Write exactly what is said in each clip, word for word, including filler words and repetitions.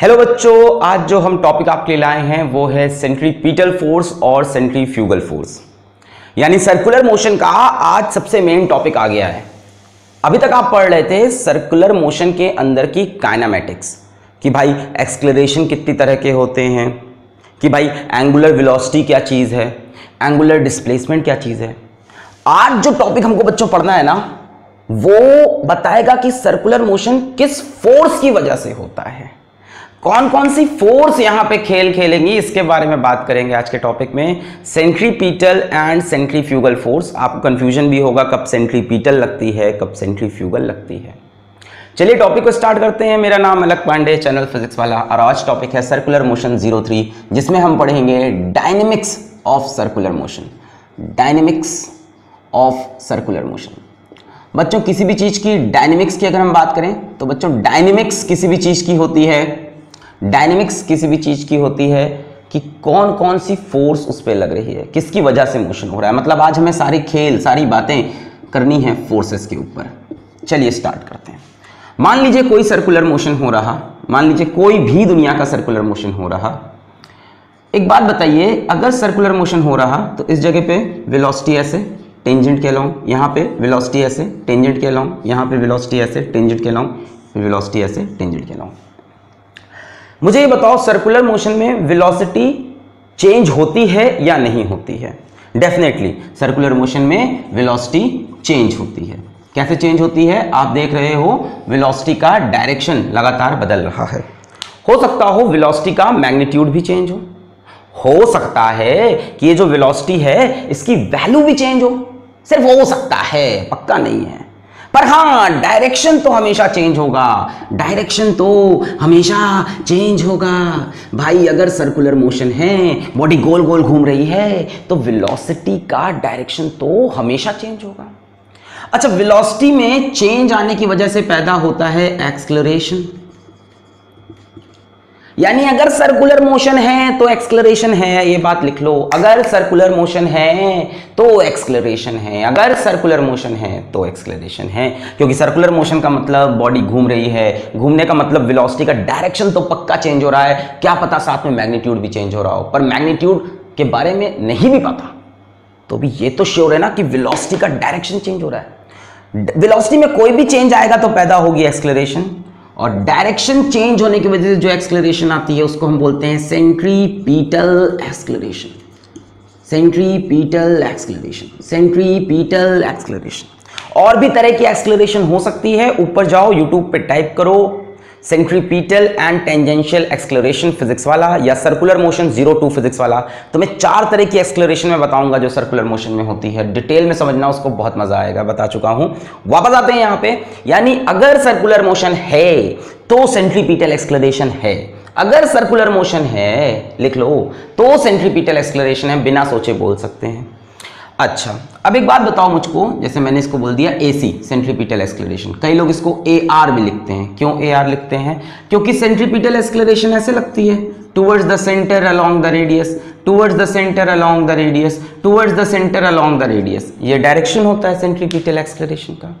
Hello बच्चों, आज जो हम टॉपिक आपके लिए लाए हैं वो है सेंट्रीपिटल फोर्स और सेंट्रीफ्यूगल फोर्स यानी सर्कुलर मोशन का आज सबसे मेन टॉपिक आ गया है। अभी तक आप पढ़ रहे थे सर्कुलर मोशन के अंदर की काइनेमैटिक्स कि भाई एक्सेलरेशन कितनी तरह के होते हैं, कि भाई एंगुलर वेलोसिटी क्या चीज़ है, एंगुलर डिस्प्लेसमेंट क्या चीज़ है। आज जो टॉपिक हमको बच्चों पढ़ना है ना वो बताएगा कि सर्कुलर मोशन किस फोर्स की वजह से होता है, कौन कौन सी फोर्स यहां पे खेल खेलेंगी, इसके बारे में बात करेंगे आज के टॉपिक में। सेंट्रीपिटल एंड सेंट्रीफ्यूगल फोर्स, आपको कंफ्यूजन भी होगा कब सेंट्रीपिटल लगती है कब सेंट्रीफ्यूगल लगती है। चलिए टॉपिक को स्टार्ट करते हैं। मेरा नाम अलख पांडे, चैनल फिजिक्स वाला, और आज टॉपिक है सर्कुलर मोशन ज़ीरो थ्री, जिसमें हम पढ़ेंगे dynamics of circular motion. Dynamics of circular motion बच्चों, किसी भी चीज़ की डायनेमिक्स की अगर हम बात करें तो बच्चों डायनेमिक्स किसी भी चीज़ की होती है डायनेमिक्स किसी भी चीज़ की होती है कि कौन कौन सी फोर्स उस पर लग रही है, किसकी वजह से मोशन हो रहा है। मतलब आज हमें सारी खेल सारी बातें करनी है फोर्सेस के ऊपर। चलिए स्टार्ट करते हैं। मान लीजिए कोई सर्कुलर मोशन हो रहा, मान लीजिए कोई भी दुनिया का सर्कुलर मोशन हो रहा। एक बात बताइए, अगर सर्कुलर मोशन हो रहा तो इस जगह पे वेलोसिटी ऐसे टेंजेंट के लॉन्ग, यहाँ पे वेलोसिटी ऐसे टेंजेंट के लॉन्ग, यहाँ पे वेलोसिटी ऐसे टेंजेंट के लॉन्ग, वेलोसिटी ऐसे टेंजेंट के लॉन्ग। मुझे ये बताओ सर्कुलर मोशन में वेलोसिटी चेंज होती है या नहीं होती है? डेफिनेटली सर्कुलर मोशन में वेलोसिटी चेंज होती है। कैसे चेंज होती है? आप देख रहे हो वेलोसिटी का डायरेक्शन लगातार बदल रहा है। हो सकता हो वेलोसिटी का मैग्नीट्यूड भी चेंज हो हो सकता है कि ये जो वेलोसिटी है इसकी वैल्यू भी चेंज हो, सिर्फ हो सकता है, पक्का नहीं है। पर हाँ, डायरेक्शन तो हमेशा चेंज होगा, डायरेक्शन तो हमेशा चेंज होगा भाई। अगर सर्कुलर मोशन है, बॉडी गोल गोल घूम रही है, तो वेलोसिटी का डायरेक्शन तो हमेशा चेंज होगा। अच्छा, वेलोसिटी में चेंज आने की वजह से पैदा होता है एक्सेलरेशन, यानी अगर सर्कुलर मोशन है तो एक्सेलरेशन है, ये बात लिख लो। अगर सर्कुलर मोशन है तो एक्सेलरेशन है, अगर सर्कुलर मोशन है तो एक्सेलरेशन है, क्योंकि सर्कुलर मोशन का मतलब बॉडी घूम रही है, घूमने का मतलब वेलोसिटी का डायरेक्शन तो पक्का चेंज हो रहा है। क्या पता साथ में मैग्नीट्यूड भी चेंज हो रहा हो, पर मैग्नीट्यूड के बारे में नहीं भी पता, तो भी ये तो श्योर है ना कि वेलोसिटी का डायरेक्शन चेंज हो रहा है। वेलोसिटी में कोई भी चेंज आएगा तो पैदा होगी एक्सेलरेशन, और डायरेक्शन चेंज होने की वजह से जो एक्सेलरेशन आती है उसको हम बोलते हैं centripetal acceleration. Centripetal acceleration, centripetal acceleration. और भी तरह की एक्सेलरेशन हो सकती है, ऊपर जाओ यूट्यूब पे टाइप करो centripetal and tangential acceleration physics वाला या circular motion zero two physics वाला। तो मैं चार तरह की एक्सेलरेशन में बताऊंगा जो सर्कुलर मोशन में होती है। डिटेल में समझना उसको, बहुत मजा आएगा, बता चुका हूं। वापस आते हैं यहाँ पे, यानी अगर सर्कुलर मोशन है तो सेंट्रीपिटल एक्सेलरेशन है, अगर सर्कुलर मोशन है लिख लो तो सेंट्रीपिटल एक्सेलरेशन है, बिना सोचे बोल सकते हैं। अच्छा, अब एक बात बताओ मुझको, जैसे मैंने इसको बोल दिया ए सी सेंट्रीपिटल एक्सेलरेशन, कई लोग इसको ए आर भी लिखते हैं। क्यों ए आर लिखते हैं? क्योंकि सेंट्रीपिटल एक्सेलरेशन ऐसे लगती है, towards the centre along the radius, towards the centre along the radius, towards the centre along the radius. ये डायरेक्शन होता है सेंट्रीपिटल एक्सेलरेशन का।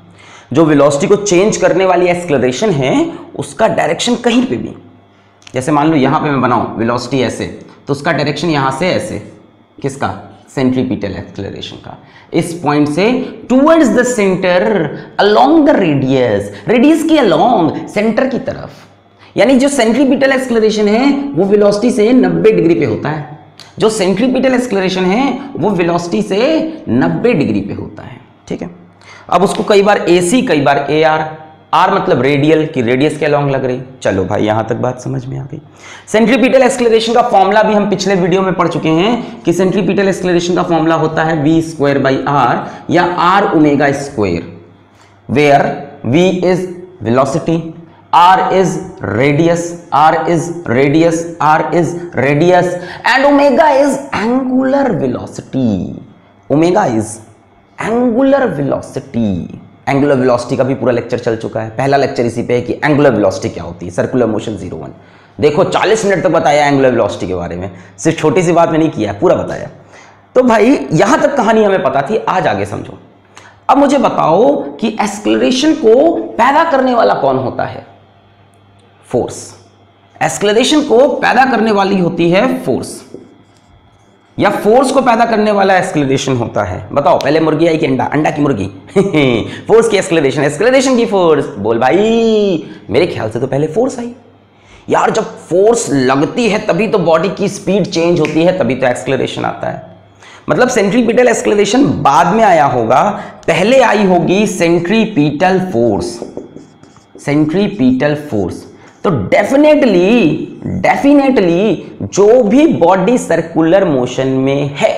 जो वेलोसिटी को चेंज करने वाली एक्सेलरेशन है उसका डायरेक्शन कहीं पर भी, जैसे मान लो यहाँ पर मैं बनाऊँ वेलोसिटी ऐसे, तो उसका डायरेक्शन यहाँ से ऐसे, किसका? सेंट्रीपिटल एक्सेलरेशन का। इस पॉइंट से towards the centre along the radius, radius की अलोंग, सेंटर की तरफ। यानी जो सेंट्रीपिटल एक्सेलरेशन है वो वेलोसिटी से नब्बे डिग्री पे होता है, जो सेंट्रीपिटल एक्सेलरेशन है वो वेलोसिटी से नब्बे डिग्री पे होता है। ठीक है, अब उसको कई बार एसी कई बार ए आर, आर मतलब रेडियल, की रेडियस के अलोंग लग रही। चलो भाई, यहाँ तक बात समझ में आ गई। सेंट्रीपिटल एक्सेलरेशन का फॉर्मूला भी हम पिछले वीडियो में पढ़ चुके हैं कि सेंट्रीपिटल एक्सेलरेशन का फॉर्मूला होता है वी स्क्वायर बाई आर या R omega square, where V is velocity, R is radius, R is radius, R is radius, and omega is angular velocity, omega is angular velocity. Angular velocity का भी पूरा lecture चल चुका है, पहला lecture इसी पे है कि एंगुलर वेलोसिटी क्या होती है। सर्कुलर मोशन जीरो वन देखो, चालीस मिनट तक तो बताया एंगुलर वेलोसिटी के बारे में, सिर्फ छोटी सी बात में नहीं किया, पूरा बताया। तो भाई यहाँ तक कहानी हमें पता थी, आज आगे समझो। अब मुझे बताओ कि एक्सेलरेशन को पैदा करने वाला कौन होता है? फोर्स। एक्सेलरेशन को पैदा करने वाली होती है फोर्स, या फोर्स को पैदा करने वाला एक्सेलरेशन होता है। बताओ पहले मुर्गी आई कि अंडा? अंडा की मुर्गी। फोर्स की एक्सेलरेशन, एक्सेलरेशन की फोर्स। बोल भाई, मेरे ख्याल से तो पहले फोर्स आई यार। जब फोर्स लगती है तभी तो बॉडी की स्पीड चेंज होती है, तभी तो एक्सेलरेशन आता है। मतलब सेंट्रीपिटल एक्सेलरेशन बाद में आया होगा, पहले आई होगी सेंट्रीपिटल फोर्स। सेंट्रीपिटल फोर्स तो डेफिनेटली डेफिनेटली जो भी बॉडी सर्कुलर मोशन में है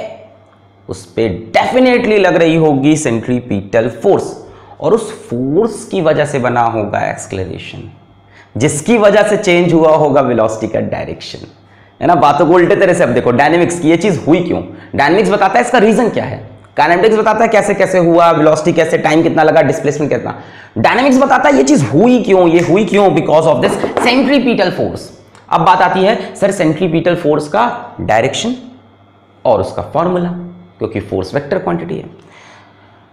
उस पे डेफिनेटली लग रही होगी सेंट्रीपिटल फोर्स, और उस फोर्स की वजह से बना होगा एक्सेलरेशन, जिसकी वजह से चेंज हुआ होगा वेलोसिटी का डायरेक्शन, है ना। बातों को उल्टे तरह से अब देखो, डायनेमिक्स की ये चीज हुई क्यों? डायनेमिक्स बताता है इसका रीजन क्या है, काइनेटिक्स बताता है कैसे कैसे हुआ, वेलोसिटी कैसे, टाइम कितना लगा, डिस्प्लेसमेंट कितना। डायनेमिक्स बताता है ये चीज हुई क्यों, ये हुई क्यों because of this centripetal force. अब बात आती है सर सेंट्रीपिटल फोर्स का डायरेक्शन और उसका फॉर्मूला, क्योंकि फोर्स वेक्टर क्वांटिटी है।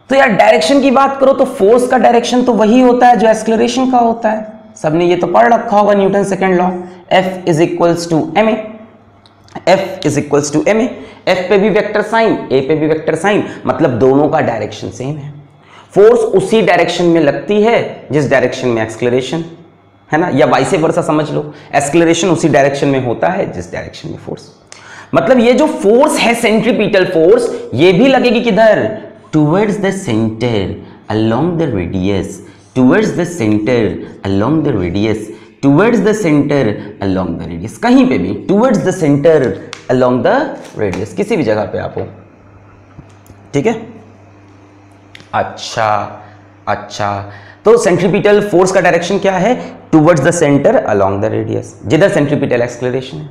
तो यार डायरेक्शन की बात करो तो फोर्स का डायरेक्शन तो वही होता है जो एक्सेलरेशन का होता है। सबने ये तो पढ़ रखा होगा Newton second law, F is equals to M A, F is equals to M A. F पे भी वेक्टर साइन, ए पे भी वेक्टर साइन, मतलब दोनों का डायरेक्शन सेम है। फोर्स उसी डायरेक्शन में लगती है जिस डायरेक्शन में एक्सेलरेशन है ना, या वाइस वर्सा समझ लो, एक्सेलरेशन उसी डायरेक्शन में होता है जिस डायरेक्शन में फोर्स। मतलब ये जो फोर्स है सेंट्रीपिटल फोर्स, ये भी लगेगी किधर? Towards the centre along the radius, towards the centre along the radius, towards the centre along the radius. कहीं पे भी towards the centre along the radius, किसी भी जगह पे आप हो, ठीक है। अच्छा अच्छा तो सेंट्रीपिटल फोर्स का डायरेक्शन क्या है? Towards the centre along the radius, जिधर सेंट्रीपिटल एक्सेलरेशन है।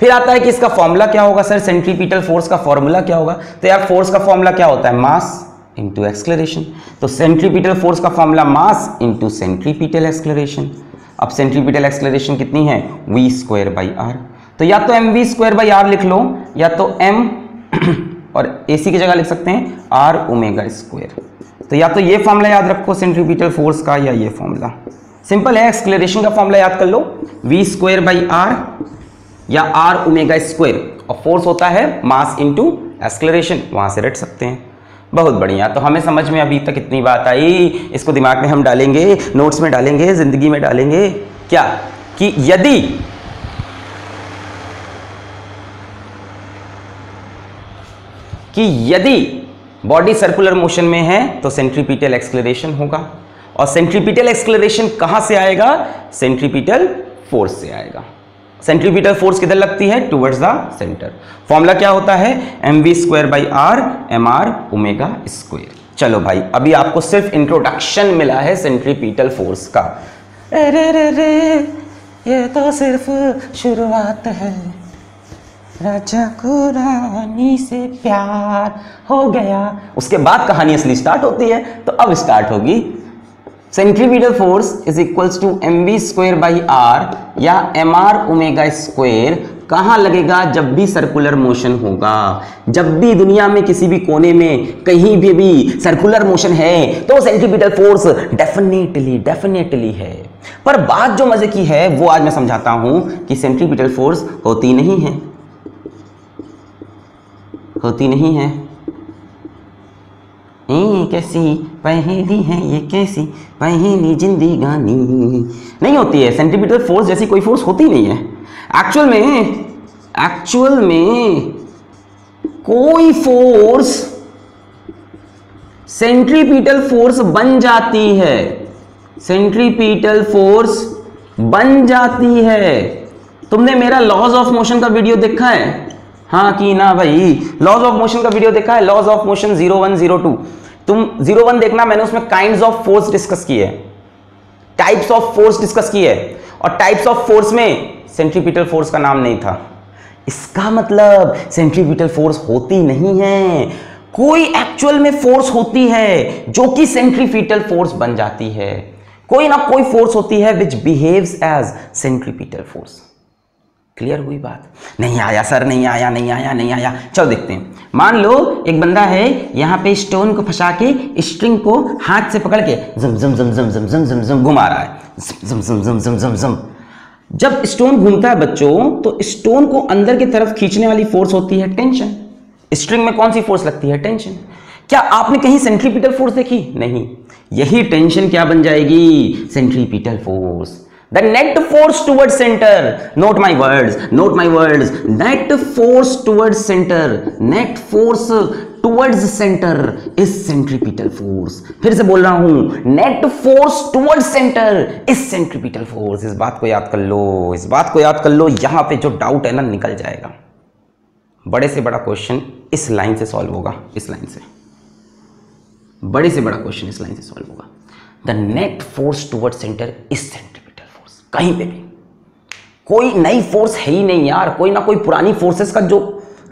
फिर आता है कि इसका फॉर्मूला क्या होगा, सर सेंट्रीपिटल फोर्स का फॉर्मूला क्या होगा? तो यार फोर्स का फॉर्मूला क्या होता है? Mass into acceleration. तो सेंट्रीपिटल फोर्स का formula mass into centripetal acceleration. अब सेंट्रीपिटल एक्सेलरेशन कितनी है? V square by R. तो या तो M we square by R लिख लो, या तो m और ac की जगह लिख सकते हैं r ओमेगा स्क्वायर। तो या तो ये फॉर्मूला याद रखो सेंट्रीपिटल फोर्स का, या ये फॉर्मूला सिंपल है, एक्सेलरेशन का फॉर्मूला याद कर लो, वी स्क्वायर बाई आर या r ओमेगा स्क्वायर। और फोर्स होता है मास इंटू एक्सेलरेशन, वहां से रट सकते हैं। बहुत बढ़िया। तो हमें समझ में अभी तक इतनी बात आई, इसको दिमाग में हम डालेंगे, नोट्स में डालेंगे, जिंदगी में डालेंगे। क्या कि यदि कि यदि बॉडी सर्कुलर मोशन में है तो सेंट्रीपिटल एक्सेलरेशन होगा, और सेंट्रीपिटल एक्सेलरेशन कहाँ से आएगा? सेंट्रीपिटल फोर्स से आएगा। सेंट्रीपिटल फोर्स किधर लगती है? Towards the centre. फॉर्मूला क्या होता है? M we square by R M are omega square. चलो भाई, अभी आपको सिर्फ इंट्रोडक्शन मिला है सेंट्रीपिटल फोर्स का। अरे रे रे, ये तो सिर्फ शुरुआत है। राजा को रानी से प्यार हो गया, उसके बाद कहानी असली स्टार्ट होती है। तो अब स्टार्ट होगी centripetal force is equals to M B square by are या एम आर ओमेगा स्क्वायर। कहाँ लगेगा? जब भी सर्कुलर मोशन होगा, जब भी दुनिया में किसी भी कोने में कहीं भी भी सर्कुलर मोशन है तो सेंट्रीपिटल फोर्स डेफिनेटली डेफिनेटली है। पर बात जो मजे की है वो आज मैं समझाता हूँ कि सेंट्रीपिटल फोर्स होती नहीं है, होती नहीं है। ये कैसी पहेली है, ये कैसी पहेली जिंदगानी, नहीं होती है सेंट्रीपिटल फोर्स जैसी कोई फोर्स होती नहीं है। एक्चुअल में एक्चुअल में कोई फोर्स सेंट्रीपिटल फोर्स बन जाती है, सेंट्रीपिटल फोर्स बन जाती है। तुमने मेरा लॉज ऑफ मोशन का वीडियो देखा है? हाँ कि ना भाई, लॉज ऑफ मोशन का वीडियो देखा है? Laws of motion zero one zero two, तुम जीरो वन देखना, मैंने उसमें काइंड्स ऑफ फोर्स डिस्कस किए, टाइप्स ऑफ फोर्स डिस्कस किए, और टाइप्स ऑफ फोर्स में सेंट्रीपिटल फोर्स का नाम नहीं था। इसका मतलब सेंट्रीपिटल फोर्स होती नहीं है, कोई एक्चुअल में फोर्स होती है जो कि सेंट्रीपिटल फोर्स बन जाती है। कोई ना कोई फोर्स होती है which behaves as centripetal force. Clear हुई बात? नहीं आया सर, नहीं आया, नहीं आया, नहीं आया। चलो देखते हैं। मान लो एक बंदा है, यहाँ पे स्टोन को फंसा के स्ट्रिंग को हाथ से पकड़ के जम जम जम जम जम जम जम जम घुमा रहा है। जब स्टोन घूमता है बच्चों तो स्टोन को अंदर की तरफ खींचने वाली फोर्स होती है टेंशन। स्ट्रिंग में कौन सी फोर्स लगती है? टेंशन। क्या आपने कहीं सेंट्रीपिटल फोर्स देखी? नहीं। यही टेंशन क्या बन जाएगी? Centripetal force. The net force towards center. Note my words. Note my words. Net force towards center. Net force towards center is centripetal force. फिर से बोल रहा हूं, net force towards center is centripetal force. इस बात को याद कर लो, इस बात को याद कर लो। यहां पे जो डाउट है ना निकल जाएगा। बड़े से बड़ा क्वेश्चन इस लाइन से सॉल्व होगा, इस लाइन से। बड़े से बड़ा क्वेश्चन इस लाइन से सॉल्व होगा। The net force towards center is center. कहीं पे भी कोई नई फोर्स है ही नहीं यार, कोई ना कोई पुरानी फोर्सेस का जो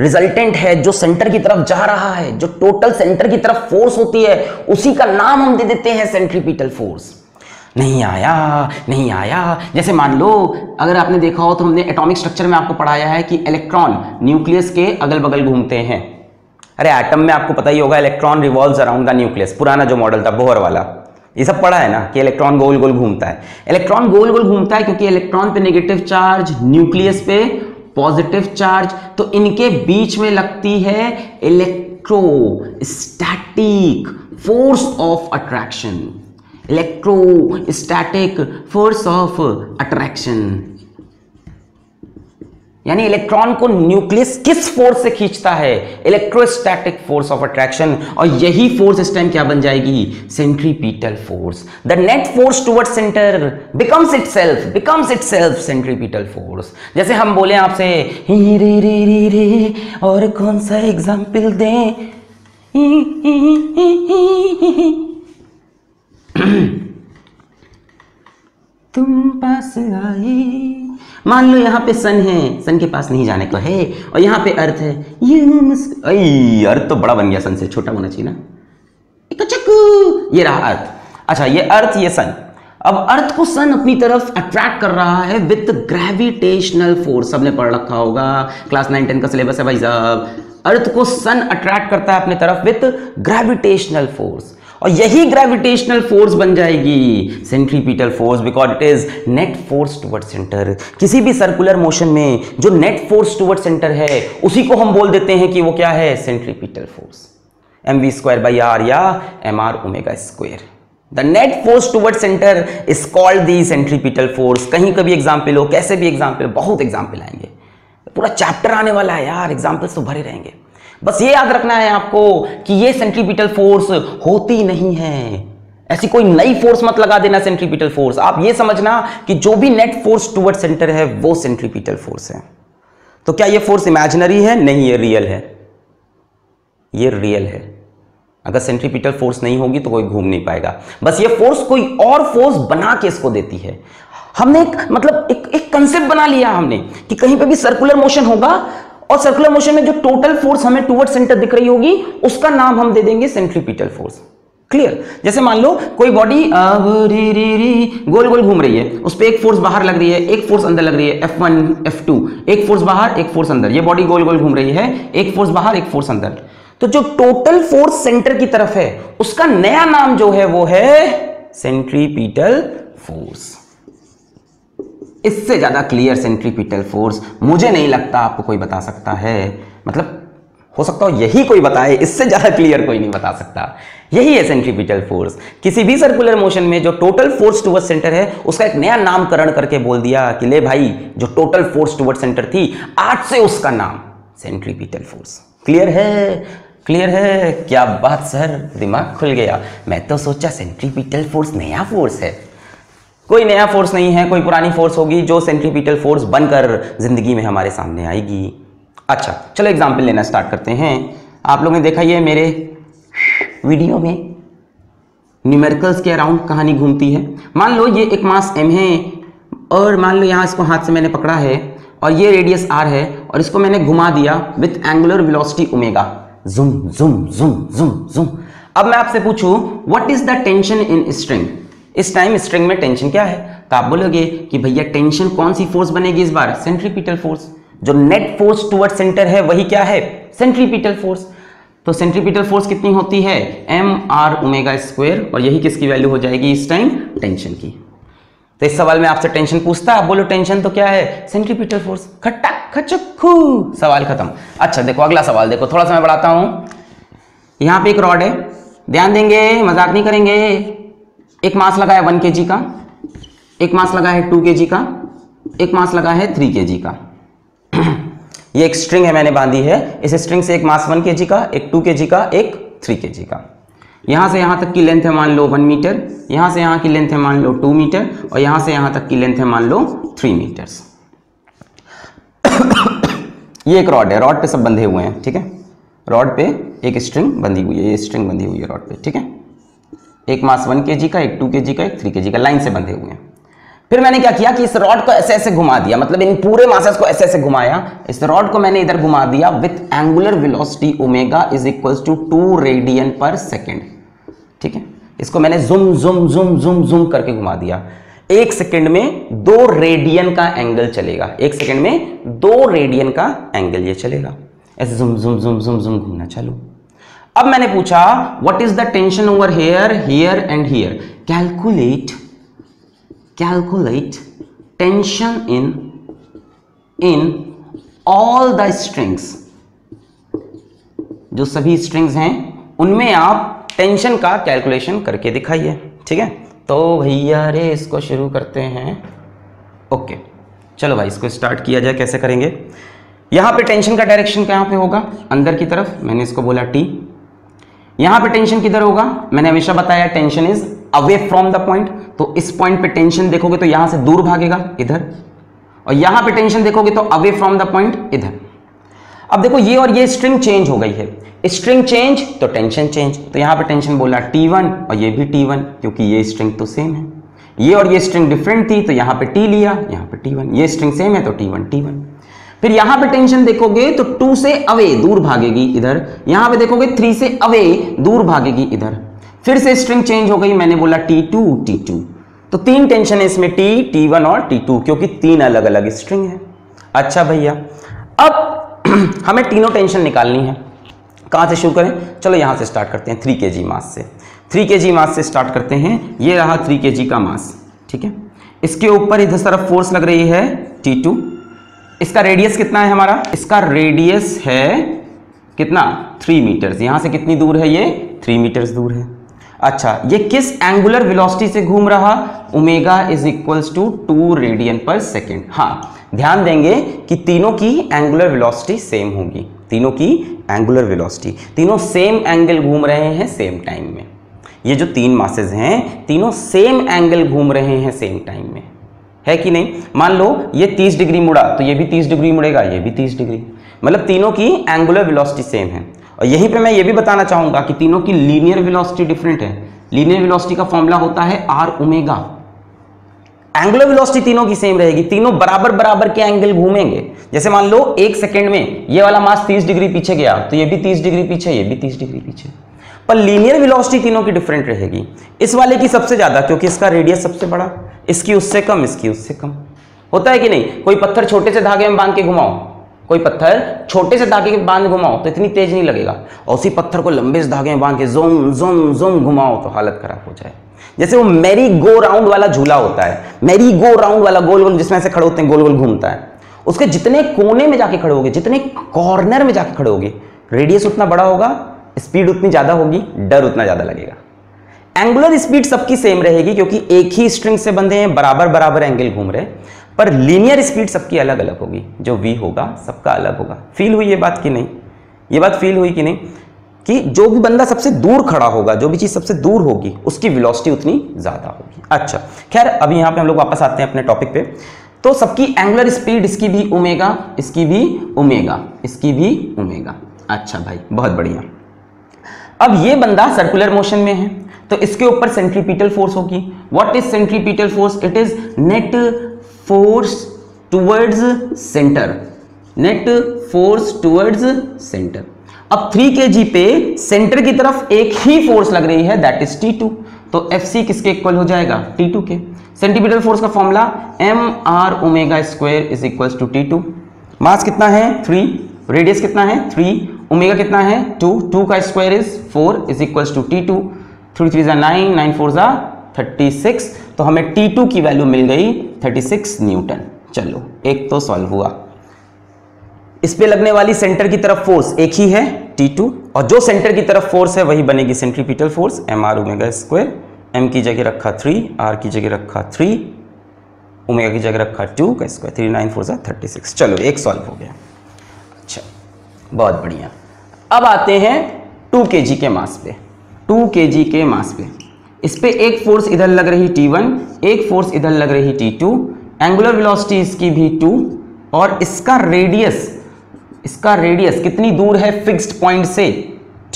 रिजल्टेंट है, जो सेंटर की तरफ जा रहा है, जो टोटल सेंटर की तरफ फोर्स होती है, उसी का नाम हम दे देते हैं सेंट्रीपिटल फोर्स। नहीं आया, नहीं आया। जैसे मान लो, अगर आपने देखा हो तो हमने एटॉमिक स्ट्रक्चर में आपको पढ़ाया है कि इलेक्ट्रॉन न्यूक्लियस के अगल बगल घूमते हैं। अरे एटम में आपको पता ही होगा, electron revolves around the nucleus, पुराना जो मॉडल था बोहर वाला, ये सब पढ़ा है ना कि इलेक्ट्रॉन गोल गोल घूमता है। इलेक्ट्रॉन गोल गोल घूमता है क्योंकि इलेक्ट्रॉन पे नेगेटिव चार्ज, न्यूक्लियस पे पॉजिटिव चार्ज, तो इनके बीच में लगती है electrostatic force of attraction. Electrostatic force of attraction यानी इलेक्ट्रॉन को न्यूक्लियस किस फोर्स से खींचता है? Electrostatic force of attraction. और यही फोर्स इस टाइम क्या बन जाएगी? Centripetal force. The net force towards centre becomes itself, becomes itself centripetal force. जैसे हम बोले आपसे ही रे रे रे रे, और कौन सा एग्जाम्पल दें, तुम पास आए। मान लो यहाँ पे सन है, सन के पास नहीं जाने को है, और यहाँ पे अर्थ है। ये अई, अर्थ तो बड़ा बन गया, सन से छोटा होना चाहिए ना। एक चक्कू, ये रहा अर्थ। अच्छा, ये अर्थ, ये सन। अब अर्थ को सन अपनी तरफ अट्रैक्ट कर रहा है विथ ग्रेविटेशनल फोर्स। सबने पढ़ रखा होगा, क्लास नाइन टेन का सिलेबस है भाई साहब। अर्थ को सन अट्रैक्ट करता है अपनी तरफ विथ ग्रेविटेशनल फोर्स, और यही ग्रेविटेशनल फोर्स बन जाएगी centripetal force, because it is net force toward centre. किसी भी सर्कुलर मोशन में जो नेट फोर्स टुवर्ड सेंटर है उसी को हम बोल देते हैं कि वो क्या है? Centripetal force. M we square by are या M R omega square. The net force toward centre is called the centripetal force. कहीं कभी एग्जाम्पल हो, कैसे भी एग्जाम्पल, बहुत एग्जाम्पल आएंगे, पूरा चैप्टर आने वाला है यार, एग्जाम्पल्स तो भरे रहेंगे। बस ये याद रखना है आपको कि ये सेंट्रीपिटल फोर्स होती नहीं है। ऐसी कोई नई फोर्स मत लगा देना सेंट्रीपिटल फोर्स। आप ये समझना कि जो भी नेट फोर्स टुवर्ड सेंटर है वो सेंट्रीपिटल फोर्स है। तो क्या ये फोर्स इमेजिनरी है? नहीं, ये रियल है, ये रियल है। अगर सेंट्रीपिटल फोर्स नहीं होगी तो कोई घूम नहीं पाएगा। बस ये फोर्स कोई और फोर्स बना के इसको देती है। हमने एक, मतलब एक एक कंसेप्ट बना लिया हमने कि कहीं पर भी सर्कुलर मोशन होगा और सर्कुलर मोशन में जो टोटल फोर्स हमें टुवर्ड सेंटर दिख रही होगी उसका नाम हम दे देंगे सेंट्रीपिटल फोर्स। क्लियर? जैसे मान लो कोई बॉडी गोल गोल घूम रही है, उस पर एक फोर्स बाहर लग रही है, एक फोर्स अंदर लग रही है, एफ वन एफ टू, एक फोर्स बाहर एक फोर्स अंदर। ये बॉडी गोल गोल घूम रही है, एक फोर्स बाहर एक फोर्स अंदर। तो जो टोटल फोर्स सेंटर की तरफ है उसका नया नाम जो है वो है सेंट्रीपिटल फोर्स। इससे ज़्यादा क्लियर सेंट्रीपिटल फोर्स मुझे नहीं लगता आपको कोई बता सकता है। मतलब हो सकता हो यही कोई बताए, इससे ज़्यादा क्लियर कोई नहीं बता सकता। यही है सेंट्रीपिटल फोर्स। किसी भी सर्कुलर मोशन में जो टोटल फोर्स टुवर्ड सेंटर है उसका एक नया नामकरण करके बोल दिया कि ले भाई, जो टोटल फोर्स टुवर्ड सेंटर थी आज से उसका नाम सेंट्रीपिटल फोर्स। क्लियर है? क्लियर है? क्या बात सर, दिमाग खुल गया। मैं तो सोचा सेंट्रीपिटल फोर्स नया फोर्स है। कोई नया फोर्स नहीं है, कोई पुरानी फोर्स होगी जो सेंट्रीपिटल फोर्स बनकर जिंदगी में हमारे सामने आएगी। अच्छा चलो एग्जाम्पल लेना स्टार्ट करते हैं। आप लोगों ने देखा ये मेरे वीडियो में न्यूमेरिकल्स के अराउंड कहानी घूमती है। मान लो ये एक मास m है, और मान लो यहाँ इसको हाथ से मैंने पकड़ा है, और ये रेडियस r है, और इसको मैंने घुमा दिया with angular velocity omega, zoom zoom zoom zoom zoom. अब मैं आपसे पूछूं what is the tension in string? इस टाइम स्ट्रिंग में टेंशन क्या है? तो आप बोलोगे कि भैया टेंशन कौन सी फोर्स बनेगी इस बार? Centripetal force. जो नेट फोर्स टुवर्ड सेंटर है वही क्या है? Centripetal force. तो सेंट्रीपिटल फोर्स कितनी होती है? M are omega square. और यही किसकी वैल्यू हो जाएगी इस टाइम? टेंशन की। तो इस सवाल में आपसे टेंशन पूछता है, बोलो टेंशन तो क्या है, सेंट्रीपिटल फोर्स, खट्टा खचखू, सवाल खत्म। अच्छा देखो अगला सवाल, देखो थोड़ा सा मैं बढ़ाता हूं। यहाँ पे एक रॉड है, ध्यान देंगे, मजाक नहीं करेंगे। एक मास लगा है वन के जी का, एक मास लगा है टू के जी का, एक मास लगा है थ्री के जी का। ये एक स्ट्रिंग है मैंने बांधी है, इस स्ट्रिंग से एक मास वन के जी का, एक टू के जी का, एक थ्री के जी का। यहाँ से यहाँ तक की लेंथ है मान लो वन मीटर, यहाँ से यहाँ की लेंथ है मान लो टू मीटर, और यहाँ से यहाँ तक की लेंथ है मान लो थ्री मीटर्स। ये एक रॉड है, रॉड पे सब बंधे हुए हैं, ठीक है। रॉड पे एक स्ट्रिंग बंधी हुई है, ये स्ट्रिंग बंधी हुई है रॉड पे, ठीक है। एक मास वन के जी का, एक टू के जी का, एक थ्री के जी का, लाइन से बंधे हुए हैं। फिर मैंने क्या किया कि इस रॉड को ऐसे ऐसे घुमा दिया, मतलब इन पूरे मासेस को ऐसे ऐसे घुमाया, इस रॉड को मैंने इधर घुमा दिया with angular velocity omega is equal to two radian per second, ठीक है। इसको मैंने zoom zoom zoom zoom zoom करके घुमा दिया, एक सेकेंड में दो रेडियन का एंगल चलेगा, एक सेकेंड में दो रेडियन का एंगल ये चलेगा, ऐसे zoom zoom zoom zoom zoom घूमना चालू। अब मैंने पूछा what is the tension over here here and here, calculate calculate tension in in all the strings, जो सभी स्ट्रिंग्स हैं उनमें आप टेंशन का कैलकुलेशन करके दिखाइए, ठीक है। तो भैया रे इसको शुरू करते हैं, ओके चलो भाई इसको स्टार्ट किया जाए, कैसे करेंगे। यहाँ पे टेंशन का डायरेक्शन कहाँ पे होगा, अंदर की तरफ, मैंने इसको बोला टी। यहाँ पे टेंशन किधर होगा, मैंने हमेशा बताया tension is away from the point, तो इस पॉइंट पे टेंशन देखोगे तो यहां से दूर भागेगा इधर, और यहां पे टेंशन देखोगे तो अवे फ्रॉम द पॉइंट इधर। अब देखो ये और ये स्ट्रिंग चेंज हो गई है, स्ट्रिंग चेंज तो टेंशन चेंज, तो यहां पे टेंशन बोला टी वन और ये भी टी वन, क्योंकि ये स्ट्रिंग तो सेम है। ये और ये स्ट्रिंग डिफरेंट थी तो यहां पे टी लिया, यहां पे टी वन, ये स्ट्रिंग सेम है तो टी वन टी वन। फिर यहां पे टेंशन देखोगे तो टू से अवे दूर भागेगी इधर, यहां पे देखोगे थ्री से अवे दूर भागेगी इधर। फिर से स्ट्रिंग चेंज हो गई, मैंने बोला टी टू टी टू, तो तीन टेंशन है इसमें T, टी वन और टी टू, क्योंकि तीन अलग अलग स्ट्रिंग है। अच्छा भैया अब हमें तीनों टेंशन निकालनी है, कहाँ से शुरू करें, चलो यहाँ से स्टार्ट करते हैं। थ्री केजी मास से थ्री केजी मास से स्टार्ट करते हैं, ये रहा थ्री केजी का मास, ठीक है। इसके ऊपर इधर तरफ फोर्स लग रही है टी टू, इसका रेडियस कितना है हमारा, इसका रेडियस है कितना थ्री मीटर्स, यहाँ से कितनी दूर है ये थ्री मीटर्स दूर है। अच्छा ये किस एंगुलर वेलोसिटी से घूम रहा, omega is equals to two radian per second. हाँ ध्यान देंगे कि तीनों की एंगुलर वेलोसिटी सेम होगी, तीनों की एंगुलर वेलोसिटी, तीनों सेम एंगल घूम रहे हैं सेम टाइम में। ये जो तीन मासेज हैं तीनों सेम एंगल घूम रहे हैं सेम टाइम में, है कि नहीं। मान लो ये तीस डिग्री मुड़ा तो ये भी तीस डिग्री मुड़ेगा, ये भी तीस डिग्री, मतलब तीनों की एंगुलर वेलोसिटी सेम है। और यहीं पे मैं ये भी बताना चाहूँगा कि तीनों की लीनियर वेलोसिटी डिफरेंट है, लीनियर वेलोसिटी का फॉर्मूला होता है आर ओमेगा। एंगुलर वेलोसिटी तीनों की सेम रहेगी, तीनों बराबर बराबर के एंगल घूमेंगे। जैसे मान लो एक सेकंड में ये वाला मास तीस डिग्री पीछे गया तो ये भी तीस डिग्री पीछे, ये भी तीस डिग्री पीछे, पर लीनियर वेलोसिटी तीनों की डिफरेंट रहेगी। इस वाले की सबसे ज़्यादा क्योंकि इसका रेडियस सबसे बड़ा, इसकी उससे कम, इसकी उससे कम, होता है कि नहीं। कोई पत्थर छोटे से धागे में बांध के घुमाओ, कोई पत्थर छोटे से धागे में बांध घुमाओ तो इतनी तेज नहीं लगेगा, और उसी पत्थर को लंबे से धागे में बांध के जोम जोम जोम घुमाओ तो हालत खराब हो जाए। जैसे वो मैरी गो राउंड वाला झूला होता है, मैरी गो राउंड वाला गोल गोल जिसमें ऐसे खड़े होते हैं, गोल गोल घूमता है, उसके जितने कोने में जाके खड़े होगे, जितने कॉर्नर में जाके खड़े होगे, रेडियस उतना बड़ा होगा, स्पीड उतनी ज्यादा होगी, डर उतना ज्यादा लगेगा। एंगुलर स्पीड सबकी सेम रहेगी क्योंकि एक ही स्ट्रिंग से बंधे हैं, बराबर बराबर एंगल घूम रहे हैं, पर लीनियर स्पीड सबकी अलग अलग होगी, जो v होगा सबका अलग होगा। फील हुई ये बात कि नहीं, ये बात फील हुई कि नहीं, कि जो भी बंदा सबसे दूर खड़ा होगा, जो भी चीज़ सबसे दूर होगी, उसकी वेलोसिटी उतनी ज़्यादा होगी। अच्छा खैर अभी यहाँ पे हम लोग वापस आते हैं अपने टॉपिक पे। तो सबकी एंगुलर स्पीड, इसकी भी ओमेगा, इसकी भी ओमेगा, इसकी भी ओमेगा। अच्छा भाई बहुत बढ़िया। अब ये बंदा सर्कुलर मोशन में है तो इसके ऊपर सेंट्रीपिटल फोर्स होगी। What is centripetal force, it is net force towards center, net force towards center. अब थ्री केजी पे सेंटर की तरफ एक ही फोर्स लग रही है, दैट इज टी टू, तो एफ सी किसके इक्वल हो जाएगा, टी टू के। सेंट्रीपिटल फोर्स का formula M are omega square is equal to T two. Mass कितना है थ्री, रेडियस कितना है थ्री, ओमेगा कितना है टू, टू का square is four is equal to T two, three three जा नाइन, नाइन फोर जा थर्टी सिक्स, तो हमें टी टू की वैल्यू मिल गई थर्टी सिक्स न्यूटन। चलो एक तो सॉल्व हुआ। इस पे लगने वाली सेंटर की तरफ फोर्स एक ही है टी टू, और जो सेंटर की तरफ फोर्स है वही बनेगी centripetal force, M are omega square. M की जगह रखा थ्री, आर की जगह रखा थ्री, ओमेगा की जगह रखा टू का square, three nine four thirty six. चलो एक सॉल्व हो गया। अच्छा बहुत बढ़िया। अब आते हैं टू के जी के मास पे। टू के जी के मास पे इस पे एक फोर्स इधर लग रही टी वन, एक फोर्स इधर लग रही टी टू, एंगुलर वेलोसिटी इसकी भी टू, और इसका रेडियस इसका रेडियस कितनी दूर है फिक्स्ड पॉइंट से,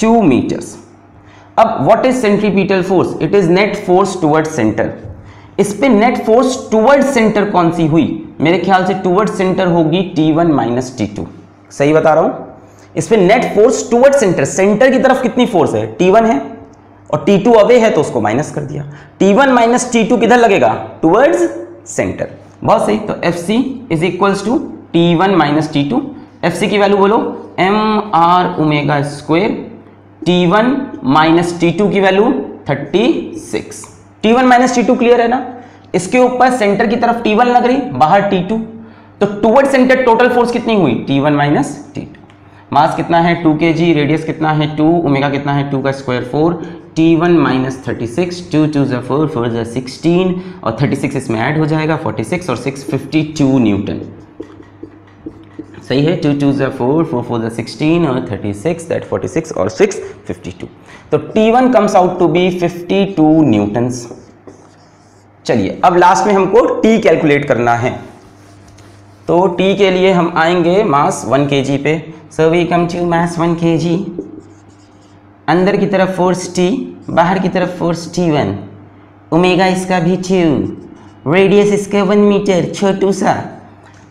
टू मीटर्स। अब what is centripetal force, it is net force toward center. इस पे नेट फोर्स टुवर्ड सेंटर कौन सी हुई, मेरे ख्याल से टुवर्ड सेंटर होगी T one minus T two. सही बता रहा हूं, इस पे net force toward center, center की तरफ कितनी फोर्स है टी वन है, और टी टू अवे है तो उसको माइनस कर दिया। T one minus T two किधर लगेगा, टुवर्ड्स सेंटर। बहुत सही। तो F C is equals to T one minus T two. F C की वैल्यू बोलो, M are omega square. T one minus T two की value thirty six. T one minus T two clear है ना, इसके ऊपर centre की तरफ T one लग रही, बाहर टी टू, तो टुवर्ड सेंटर टोटल फोर्स कितनी हुई T one minus T two. Mass कितना है टू के जी, रेडियस कितना है टू, ओमेगा कितना है टू का square four, T one minus thirty six, two two ज़ा फोर, फोर ज़ा सिक्सटीन, और थर्टी सिक्स इसमें ऐड हो जाएगा फोर्टी सिक्स, और सिक्स फिफ्टी टू न्यूटन। सही है, टू टू ज़ा फोर, फोर फोर ज़ा सिक्सटीन, और thirty six that forty six, और सिक्स फिफ्टी टू। तो T one comes out to be fifty two newtons. चलिए अब लास्ट में हमको टी कैलकुलेट करना है, तो टी के लिए हम आएंगे मास वन के जी पे। So we come to mass one K G, अंदर की तरफ फोर्स टी, बाहर की तरफ फोर्स टी वन, ओमेगा इसका भी टू, रेडियस इसका वन मीटर छोटू सा।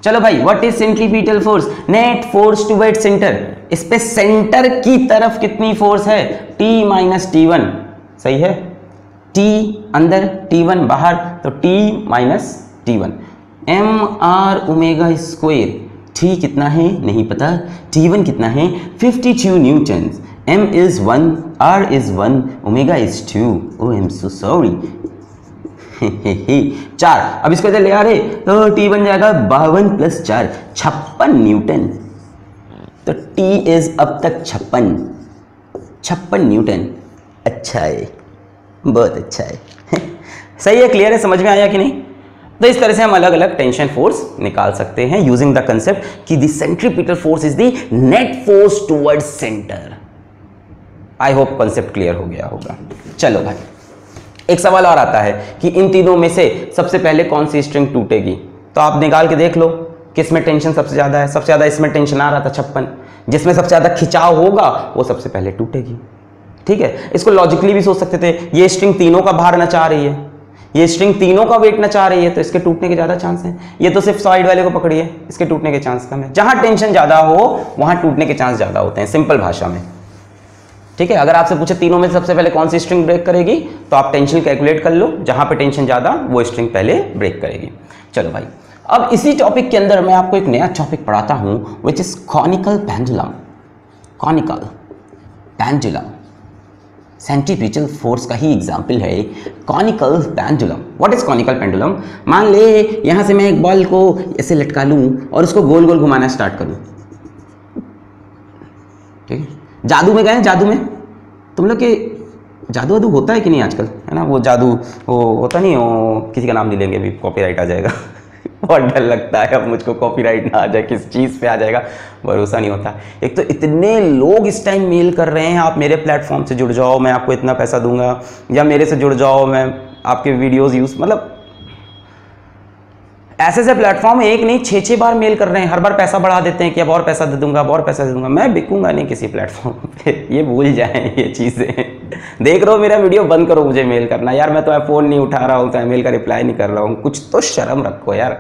चलो भाई what is centripetal force, net force toward center. इस पे सेंटर की तरफ कितनी फोर्स है टी माइनस टी वन। सही है, टी अंदर टी वन बाहर, तो T minus T one. M are omega square, T कितना है नहीं पता, टी वन कितना है fifty two newton. M is one, R is one, omega is two. Oh I am so sorry. चार। अब इसको इधर ले आ रहे तो टी बन जाएगा बावन प्लस चार, छप्पन न्यूटन। तो टी इज अब तक छप्पन, छप्पन न्यूटन। अच्छा है, बहुत अच्छा है। सही है, क्लियर है, समझ में आया कि नहीं। तो इस तरह से हम अलग अलग टेंशन फोर्स निकाल सकते हैं यूजिंग द कंसेप्ट कि the centripetal force is the net force towards center. I hope concept clear हो गया होगा। चलो भाई एक सवाल और आता है कि इन तीनों में से सबसे पहले कौन सी स्ट्रिंग टूटेगी, तो आप निकाल के देख लो किस में टेंशन सबसे ज़्यादा है। सबसे ज़्यादा इसमें टेंशन आ रहा था छप्पन, जिसमें सबसे ज़्यादा खिंचाव होगा वो सबसे पहले टूटेगी। ठीक है, इसको लॉजिकली भी सोच सकते थे, ये स्ट्रिंग तीनों का भार नचा रही है, ये स्ट्रिंग तीनों का वेट नचा रही है, तो इसके टूटने के ज़्यादा चांस हैं। ये तो सिर्फ साइड वाले को पकड़ी है, इसके टूटने के चांस कम है। जहाँ टेंशन ज़्यादा हो वहाँ टूटने के चांस ज़्यादा होते हैं, सिंपल भाषा में। ठीक है, अगर आपसे पूछे तीनों में सबसे पहले कौन सी स्ट्रिंग ब्रेक करेगी, तो आप टेंशन कैलकुलेट कर लो, जहाँ पे टेंशन ज़्यादा वो स्ट्रिंग पहले ब्रेक करेगी। चलो भाई अब इसी टॉपिक के अंदर मैं आपको एक नया टॉपिक पढ़ाता हूँ, which is conical pendulum. Conical pendulum centripetal force का ही एग्जाम्पल है conical pendulum. What is conical pendulum, मान ले यहाँ से मैं एक बॉल को ऐसे लटका लूँ और उसको गोल गोल घुमाना स्टार्ट करूँ। ठीक है, जादू में गए, जादू में तुम लोग के जादू वादू होता है कि नहीं आजकल, है ना, वो जादू वो होता नहीं, वो किसी का नाम नहीं लेंगे अभी, कॉपीराइट आ जाएगा। बहुत डर लगता है अब मुझको कॉपीराइट ना आ जाए, किस चीज़ पे आ जाएगा भरोसा नहीं होता। एक तो इतने लोग इस टाइम मेल कर रहे हैं, आप मेरे प्लेटफॉर्म से जुड़ जाओ मैं आपको इतना पैसा दूंगा, या मेरे से जुड़ जाओ मैं आपके वीडियोज़ यूज़, मतलब ऐसे ऐसे प्लेटफॉर्म एक नहीं छः छः बार मेल कर रहे हैं, हर बार पैसा बढ़ा देते हैं कि अब और पैसा दे दूंगा, अब और पैसा दे दूंगा। मैं बिकूंगा नहीं किसी प्लेटफॉर्म पे, ये भूल जाएं ये चीज़ें। देख रहे हो मेरा वीडियो, बंद करो मुझे मेल करना यार, मैं तो फ़ोन नहीं उठा रहा हूँ, तो मेल का रिप्लाई नहीं कर रहा हूँ, कुछ तो शर्म रखो यार,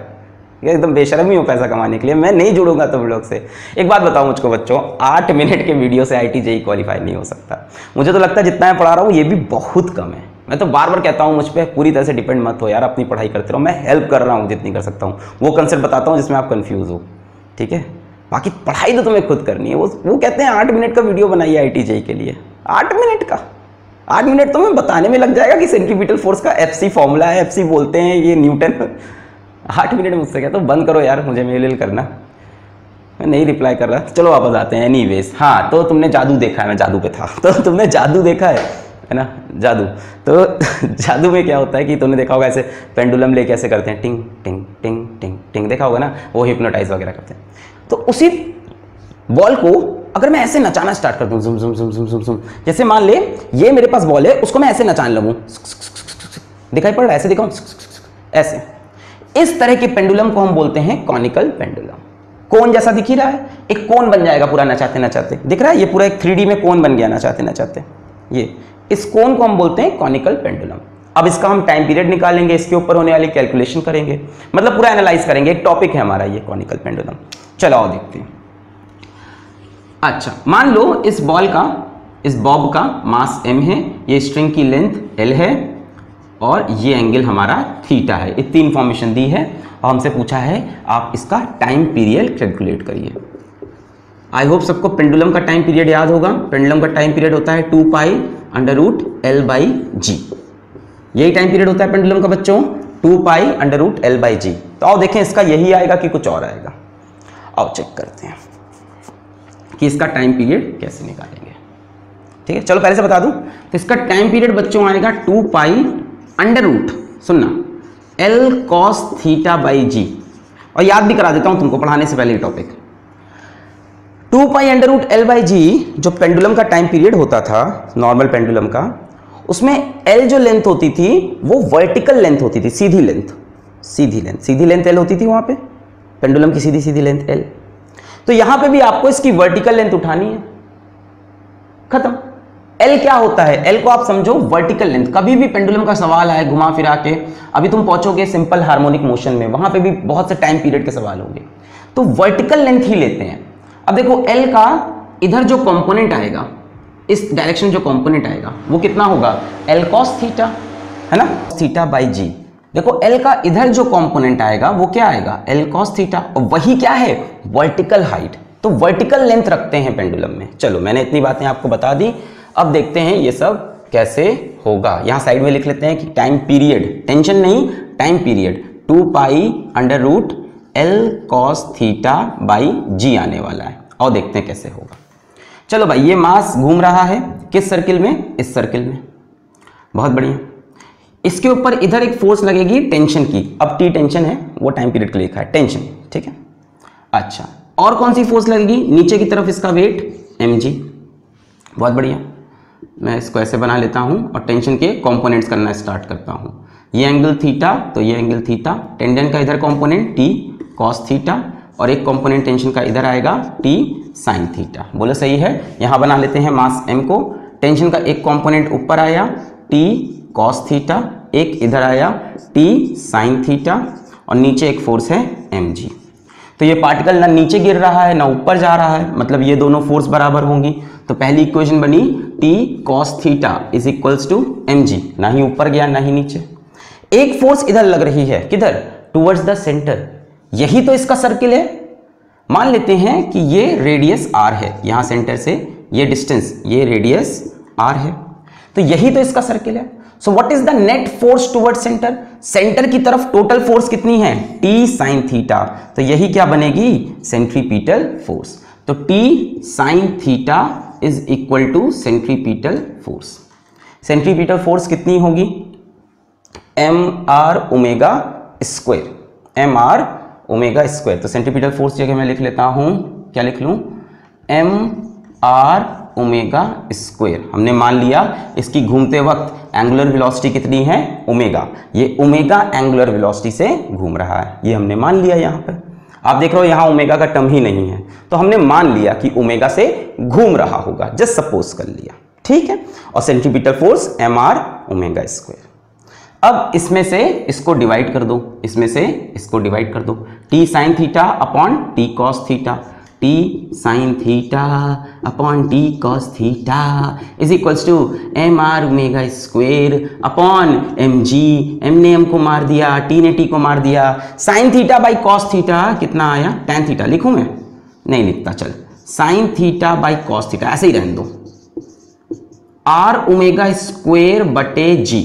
एकदम बेशर्म ही हो पैसा कमाने के लिए। मैं नहीं जुड़ूंगा तुम लोग से। एक बात बताऊँ मुझको बच्चों, आठ मिनट के वीडियो से आई टी जेई क्वालिफाई नहीं हो सकता। मुझे तो लगता है जितना मैं पढ़ा रहा हूँ ये भी बहुत कम है। मैं तो बार बार कहता हूँ मुझ पर पूरी तरह से डिपेंड मत हो यार, अपनी पढ़ाई करते रहो, मैं हेल्प कर रहा हूँ जितनी कर सकता हूँ, वो कंसेप्ट बताता हूँ जिसमें आप कंफ्यूज हो। ठीक है, बाकी पढ़ाई तो तुम्हें खुद करनी है। वो वो कहते हैं आठ मिनट का वीडियो बनाइए आई टी जेई के लिए, आठ मिनट का, आठ मिनट तो मैं बताने में लग जाएगा कि सेंट्रीपिटल फोर्स का एफ सी फॉर्मूला है, एफ सी बोलते हैं ये न्यूटन। आठ मिनट मुझसे क्या, तो बंद करो यार, मुझे मेल करना, मैं नहीं रिप्लाई कर रहा। चलो वापस आते हैं। एनीवेज, हाँ तो तुमने जादू देखा है, मैं जादू पे था, तो तुमने जादू देखा है है ना, जादू। तो जादू में क्या होता है कि तुमने देखा होगा ऐसे पेंडुलम लेके ऐसे करते हैं, टिंग टिंग टिंग टिंग टिंग, देखा होगा ना, वो हिप्नोटाइज वगैरह करते हैं। तो उसी बॉल को अगर मैं ऐसे नचाना स्टार्ट कर दूँ, झुम झुम झुम झुम झुम झुम, जैसे मान ले ये मेरे पास बॉल है, उसको मैं ऐसे नचाने लगूँ, दिखाई पड़ रहा है, ऐसे दिखाऊँ, ऐसे, इस तरह के पेंडुलम को हम बोलते हैं कॉनिकल पेंडुलम। कोन जैसा दिख ही रहा है, एक कोन बन जाएगा पूरा नचाते नचाते, दिख रहा है ये पूरा एक थ्री डी में कोन बन गया नचाते नचाते। ये इस कोन को हम बोलते हैं कॉनिकल पेंडुलम। अब इसका हम टाइम पीरियड निकालेंगे, इसके ऊपर होने वाली कैलकुलेशन करेंगे, मतलब पूरा एनालाइज करेंगे, एक टॉपिक है हमारा ये कॉनिकल पेंडुलम। चलो आओ देखते हैं। अच्छा मान लो इस बॉल का, इस बॉब का मास एम है, ये स्ट्रिंग की लेंथ एल है, और ये एंगल हमारा थीटा है। इतनी इंफॉर्मेशन दी है और हमसे पूछा है आप इसका टाइम पीरियड कैलकुलेट करिए। आई होप सबको पेंडुलम का टाइम पीरियड याद होगा। पेंडुलम का टाइम पीरियड होता है two pi under root L by G, यही टाइम पीरियड होता है पेंडुलम का बच्चों, two pi under root L by जी। तो आओ देखें इसका यही आएगा कि कुछ और आएगा। आओ चेक करते हैं कि इसका टाइम पीरियड कैसे निकालेंगे। ठीक है, चलो पहले से बता दूँ तो इसका टाइम पीरियड बच्चों आएगा टू पाई अंडर रूट, सुनना, एल कॉस थीटा बाई जी। और याद भी करा देता हूं तुमको पढ़ाने से पहले topic, two pi under root L by जी जो पेंडुलम का टाइम पीरियड होता था, नॉर्मल पेंडुलम का, उसमें एल जो लेंथ होती थी वो वर्टिकल लेंथ होती थी, सीधी लेंथ, सीधी लेंथ, सीधी लेंथ एल होती थी वहां पे, पेंडुलम की सीधी सीधी लेंथ एल। तो यहां पे भी आपको इसकी वर्टिकल लेंथ उठानी है, खत्म। L क्या होता है, L को आप समझो वर्टिकल लेंथ। कभी भी पेंडुलम का सवाल आए घुमा फिरा के, अभी तुम पहुंचोगे सिंपल हार्मोनिक मोशन में, वहां पे भी बहुत से टाइम पीरियड के सवाल होंगे, तो वर्टिकल लेंथ ही लेते हैं। अब देखो L का इधर जो कंपोनेंट आएगा, इस डायरेक्शन जो कंपोनेंट आएगा वो कितना होगा, L cos थीटा है ना, थीटा बाई जी। देखो L का इधर जो कॉम्पोनेंट आएगा वो क्या आएगा, L cos थीटा, वही क्या है, वर्टिकल हाइट। तो वर्टिकल लेंथ रखते हैं पेंडुलम में। चलो मैंने इतनी बातें आपको बता दी, अब देखते हैं ये सब कैसे होगा। यहाँ साइड में लिख लेते हैं कि टाइम पीरियड, टेंशन नहीं, time period two pi under root L cos theta by G आने वाला है। और देखते हैं कैसे होगा। चलो भाई ये मास घूम रहा है किस सर्किल में, इस सर्किल में, बहुत बढ़िया। इसके ऊपर इधर एक फोर्स लगेगी टेंशन की, अब टी टेंशन है, वो टाइम पीरियड के लिए लिखा है टेंशन, ठीक है। अच्छा और कौन सी फोर्स लगेगी, नीचे की तरफ इसका वेट एम जी, बहुत बढ़िया। मैं इसको ऐसे बना लेता हूँ और टेंशन के कंपोनेंट्स करना स्टार्ट करता हूँ। ये एंगल थीटा, तो ये एंगल थीटा, टेंजन का इधर कंपोनेंट टी कॉस थीटा, और एक कंपोनेंट टेंशन का इधर आएगा टी साइन थीटा, बोलो सही है। यहाँ बना लेते हैं मास m को, टेंशन का एक कंपोनेंट ऊपर आया टी कॉस थीटा, एक इधर आया टी साइन थीटा, और नीचे एक फोर्स है एम जी। तो ये पार्टिकल ना नीचे गिर रहा है ना ऊपर जा रहा है, मतलब ये दोनों फोर्स बराबर होंगी। तो पहली इक्वेशन बनी t cos theta is equals to M G, ना ही ऊपर गया ना ही नीचे। एक फोर्स इधर लग रही है, किधर, टुवर्ड्स द सेंटर, यही तो इसका सर्किल है। मान लेते हैं कि ये रेडियस r है, यहाँ सेंटर से ये डिस्टेंस, ये रेडियस r है, तो यही तो इसका सर्किल है। So what is the net force toward center, center की तरफ टोटल फोर्स कितनी है, t साइन थीटा, तो यही क्या बनेगी, सेंट्रीपिटल फोर्स। तो t sine theta is equal to centripetal force. Centripetal force कितनी होगी, M are omega square, M are omega square. तो सेंट्रीपिटल फोर्स जगह मैं लिख लेता हूं, क्या लिख लूं, एम आर ओमेगा स्क्वायर। हमने मान लिया इसकी घूमते वक्त एंगुलर वेलोसिटी कितनी है, ओमेगा, ये ओमेगा एंगुलर वेलोसिटी से घूम रहा है, ये हमने मान लिया। यहाँ पर आप देख रहे हो यहाँ ओमेगा का टर्म ही नहीं है, तो हमने मान लिया कि ओमेगा से घूम रहा होगा, जस्ट सपोज कर लिया, ठीक है। और centripetal force M are omega square. अब इसमें से इसको डिवाइड कर दो, इसमें से इसको डिवाइड कर दो, T sine theta upon T cos theta, t sine theta upon t cos theta is equals to M R omega square upon M ji. M ने m को मार दिया, t ने t को मार दिया, sine theta by cos theta कितना आया, tan थीटा, लिखूँ मैं, नहीं लिखता, चल sine theta by cos theta ऐसे ही रहने दो, आर ओमेगा स्क्वेयर बटे जी।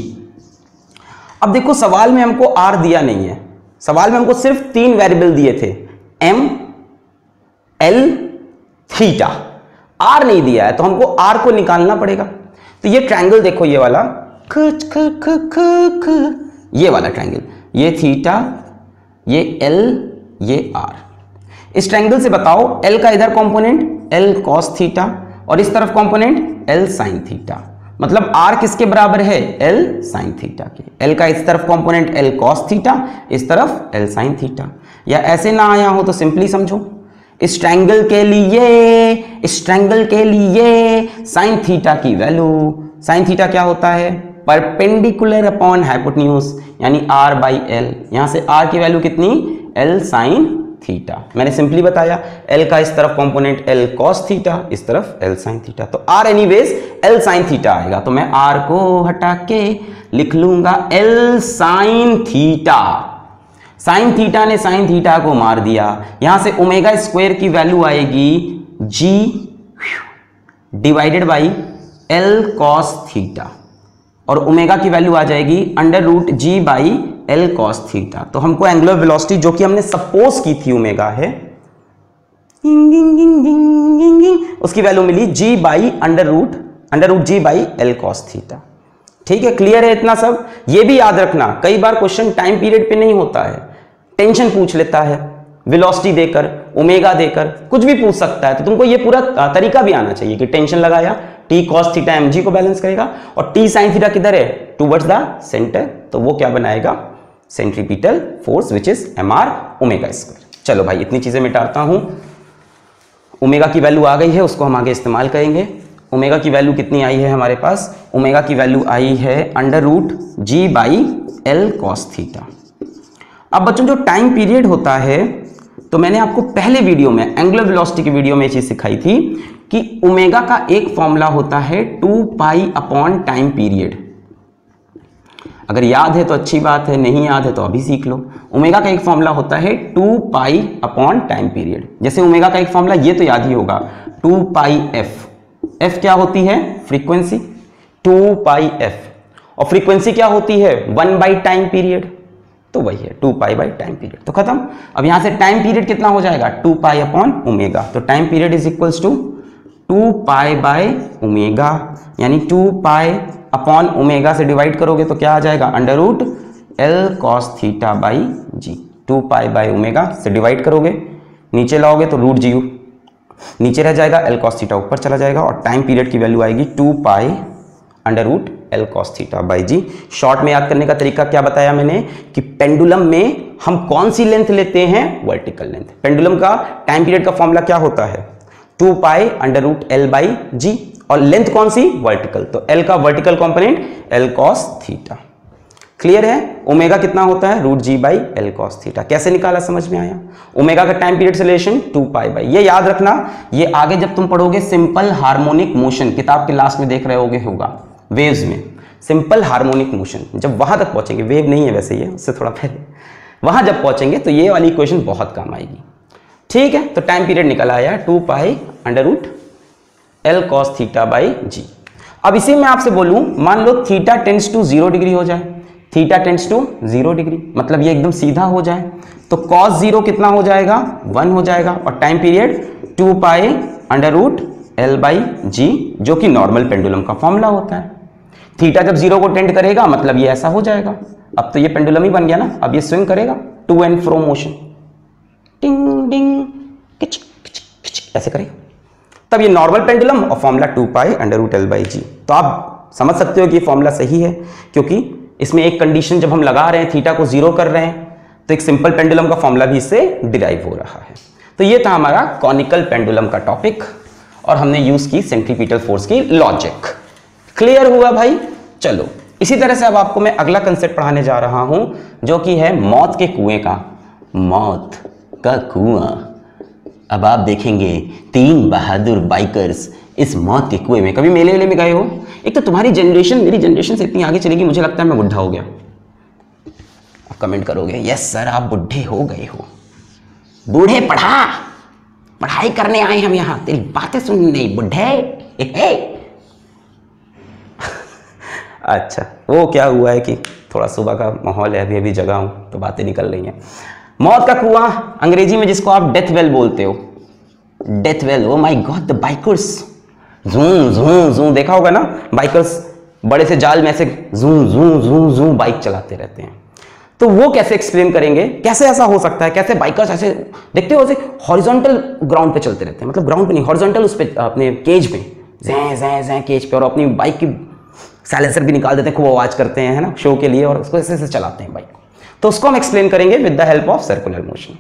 अब देखो सवाल में हमको आर दिया नहीं है, सवाल में हमको सिर्फ तीन वेरिएबल दिए थे एम एल थीटा, आर नहीं दिया है तो हमको आर को निकालना पड़ेगा। तो ये ट्रायंगल देखो, ये वाला ख ख ख ख ख, ये वाला ट्रायंगल, ये थीटा, ये एल, ये आर। इस ट्रायंगल से बताओ एल का इधर कंपोनेंट एल कॉस थीटा और इस तरफ कंपोनेंट एल साइन थीटा, मतलब आर किसके बराबर है एल साइन थीटा के। एल का इस तरफ कंपोनेंट एल कॉस थीटा, इस तरफ एल साइन थीटा। या ऐसे ना आया हो तो सिंपली समझो इस ट्रायंगल के लिए, इस ट्रायंगल के लिए साइन थीटा की वैल्यू, साइन थीटा क्या होता है परपेंडिकुलर अपॉन हाइपोटेन्यूज, यानी आर बाई एल। यहाँ से आर की वैल्यू कितनी एल साइन थीटा, मैंने सिंपली बताया एल का इस तरफ कंपोनेंट एल कॉस थीटा, इस तरफ एल साइन थीटा। तो R anyways L sine theta आएगा, तो मैं आर को हटा के लिख लूंगा L sine theta. Sine theta ने साइन थीटा को मार दिया, यहां से ओमेगा स्क्वायर की वैल्यू आएगी जी divided by L cos theta और ओमेगा की वैल्यू आ जाएगी under root ji by L cos theta. तो हमको एंगुलर वेलोसिटी जो कि हमने सपोज की थी ओमेगा है, उसकी वैल्यू मिली जी by under root under root ji by L cos theta. ठीक है, क्लियर है इतना सब। ये भी याद रखना कई बार क्वेश्चन टाइम पीरियड पे नहीं होता है, टेंशन पूछ लेता है, वेलोसिटी देकर ओमेगा देकर कुछ भी पूछ सकता है, तो तुमको ये पूरा तरीका भी आना चाहिए कि टेंशन लगाया T cos theta M G को बैलेंस करेगा और टी साइन थीटा किधर है टूवर्ड्स द सेंटर, तो वो क्या बनाएगा centripetal force which is M R omega square. चलो भाई इतनी चीजें मिटाता हूं। ओमेगा की वैल्यू आ गई है, उसको हम आगे इस्तेमाल करेंगे। ओमेगा की वैल्यू कितनी आई है हमारे पास, ओमेगा की वैल्यू आई है under root ji by L cos theta. अब बच्चों जो टाइम पीरियड होता है, तो मैंने आपको पहले वीडियो में एंगुलर वेलोसिटी की वीडियो में ये चीज सिखाई थी कि ओमेगा का एक फॉर्मूला होता है two pi upon time period. अगर याद है तो अच्छी बात है, नहीं याद है तो अभी सीख लो। ओमेगा का एक फॉर्मूला होता है two pi upon time period. जैसे ओमेगा का एक फॉर्मूला ये तो याद ही होगा टू पाई एफ, एफ क्या होती है फ्रीक्वेंसी, टू पाई एफ, और फ्रीक्वेंसी क्या होती है वन बाई टाइम पीरियड, तो वही है two pi by time period. तो खत्म। अब यहां से टाइम पीरियड कितना हो जाएगा टू पाई अपॉन ओमेगा, तो time period is equals to two pi by omega, यानी टू पाई अपॉन ओमेगा से डिवाइड करोगे तो क्या आ जाएगा under root L cos theta by G. Two pi by omega से डिवाइड करोगे, नीचे लाओगे तो रूट जी नीचे रह जाएगा, एल कॉस थीटा ऊपर चला जाएगा और टाइम पीरियड की वैल्यू आएगी two pi under root L cos theta by ji. Short में याद करने का तरीका क्या बताया मैंने कि पेंडुलम में हम कौन सी लेंथ लेते हैं वर्टिकल लेंथ। पेंडुलम का टाइम पीरियड का फॉर्मूला क्या होता है two pi under root L by जी और लेंथ कौन सी वर्टिकल, तो एल का vertical component L cos theta. Clear है। ओमेगा कितना होता है root ji by L cos theta. कैसे निकाला समझ में आया। ओमेगा का टाइम पीरियड से रिलेशन टू पाई बाई, ये याद रखना, ये आगे जब तुम पढ़ोगे सिंपल हार्मोनिक मोशन किताब के लास्ट में देख रहे होगे होगा वेव्स में सिंपल हार्मोनिक मोशन, जब वहां तक पहुंचेंगे, वेव नहीं है वैसे ये, उससे थोड़ा पहले वहां जब पहुंचेंगे तो ये वाली इक्वेशन बहुत काम आएगी। ठीक है, तो टाइम पीरियड निकल आया two pi under root L cos theta by जी। अब इसी में आपसे बोलूं मान लो theta tends to zero degree हो जाए, theta tends to zero degree मतलब ये एकदम सीधा हो जाए, तो कॉस जीरो कितना हो जाएगा वन हो जाएगा और time period two pi under root L by जी जो कि नॉर्मल पेंडुलम का फॉर्मूला होता है। थीटा जब जीरो को टेंड करेगा मतलब ये ऐसा हो जाएगा, अब तो ये पेंडुलम ही बन गया ना, अब ये स्विंग करेगा टू एंड फ्रो मोशन, टिंग डिंग किच किच किच ऐसे करेगा, तब ये नॉर्मल पेंडुलम और formula two pi under root L by जी। तो आप समझ सकते हो कि ये फॉर्मूला सही है क्योंकि इसमें एक कंडीशन जब हम लगा रहे हैं थीटा को जीरो कर रहे हैं तो एक सिंपल पेंडुलम का फॉर्मूला भी इससे डिराइव हो रहा है। तो ये था हमारा कॉनिकल पेंडुलम का टॉपिक और हमने यूज की सेंट्रीपिटल फोर्स की लॉजिक। क्लियर हुआ भाई। चलो इसी तरह से अब आपको मैं अगला कंसेप्ट पढ़ाने जा रहा हूं जो कि है मौत के कुएं का, मौत का कुआं। अब आप देखेंगे तीन बहादुर बाइकर्स इस मौत के कुएं में। कभी मेले वेले में गए हो? एक तो तुम्हारी जनरेशन मेरी जनरेशन से इतनी आगे चलेगी, मुझे लगता है मैं बुढ़ा हो गया। आप कमेंट करोगे यस सर आप बुढ़े हो गए हो, बूढ़े पढ़ा पढ़ाई करने आए हम यहाँ, तेरी बातें सुनने बुढ़े। अच्छा, वो क्या हुआ है कि थोड़ा सुबह का माहौल है, अभी अभी जगा हूँ तो बातें निकल रही हैं। मौत का कुआं, अंग्रेजी में जिसको आप डेथ वेल बोलते हो, death well. Oh my God, the bikers zoom zoom zoom, देखा होगा ना, बाइकर्स बड़े से जाल में ऐसे zoom zoom zoom zoom bike चलाते रहते हैं। तो वो कैसे एक्सप्लेन करेंगे, कैसे ऐसा हो सकता है, कैसे बाइकर्स ऐसे देखते हो, ऐसे हॉरिजॉन्टल ग्राउंड पे चलते रहते हैं, मतलब ग्राउंड पे नहीं, हॉरिजॉन्टल उस पर अपने केज में, जै जै जै केज पे, और अपनी बाइक की साइलेंसर भी निकाल देते हैं, खूब आवाज़ करते हैं, है ना, शो के लिए, और उसको ऐसे ऐसे चलाते हैं बाइक। तो उसको हम एक्सप्लेन करेंगे with the help of circular motion.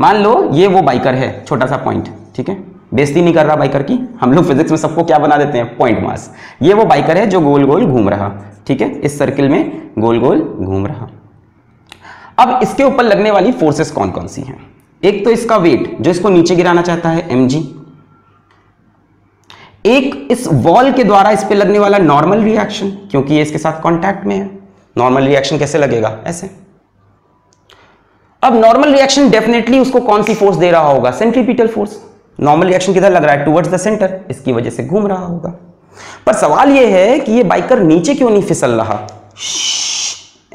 मान लो ये वो बाइकर है, छोटा सा पॉइंट, ठीक है, बेइज्जती नहीं कर रहा बाइकर की, हम लोग फिजिक्स में सबको क्या बना देते हैं, पॉइंट मास। ये वो बाइकर है जो गोल गोल घूम रहा, ठीक है, इस सर्किल में गोल गोल घूम रहा। अब इसके ऊपर लगने वाली फोर्सेस कौन कौन सी हैं? एक तो इसका वेट जो इसको नीचे गिराना चाहता है, एमजी। एक इस वॉल के द्वारा इस पर लगने वाला नॉर्मल रिएक्शन, क्योंकि ये इसके साथ कॉन्टैक्ट में है। नॉर्मल रिएक्शन कैसे लगेगा, ऐसे। अब नॉर्मल रिएक्शन डेफिनेटली उसको कौन सी फोर्स दे रहा होगा, सेंट्रीपिटल फोर्स। नॉर्मल रिएक्शन किधर लग रहा है, टुवर्ड्स द सेंटर, इसकी वजह से घूम रहा होगा। पर सवाल यह है कि ये बाइकर नीचे क्यों नहीं फिसल रहा,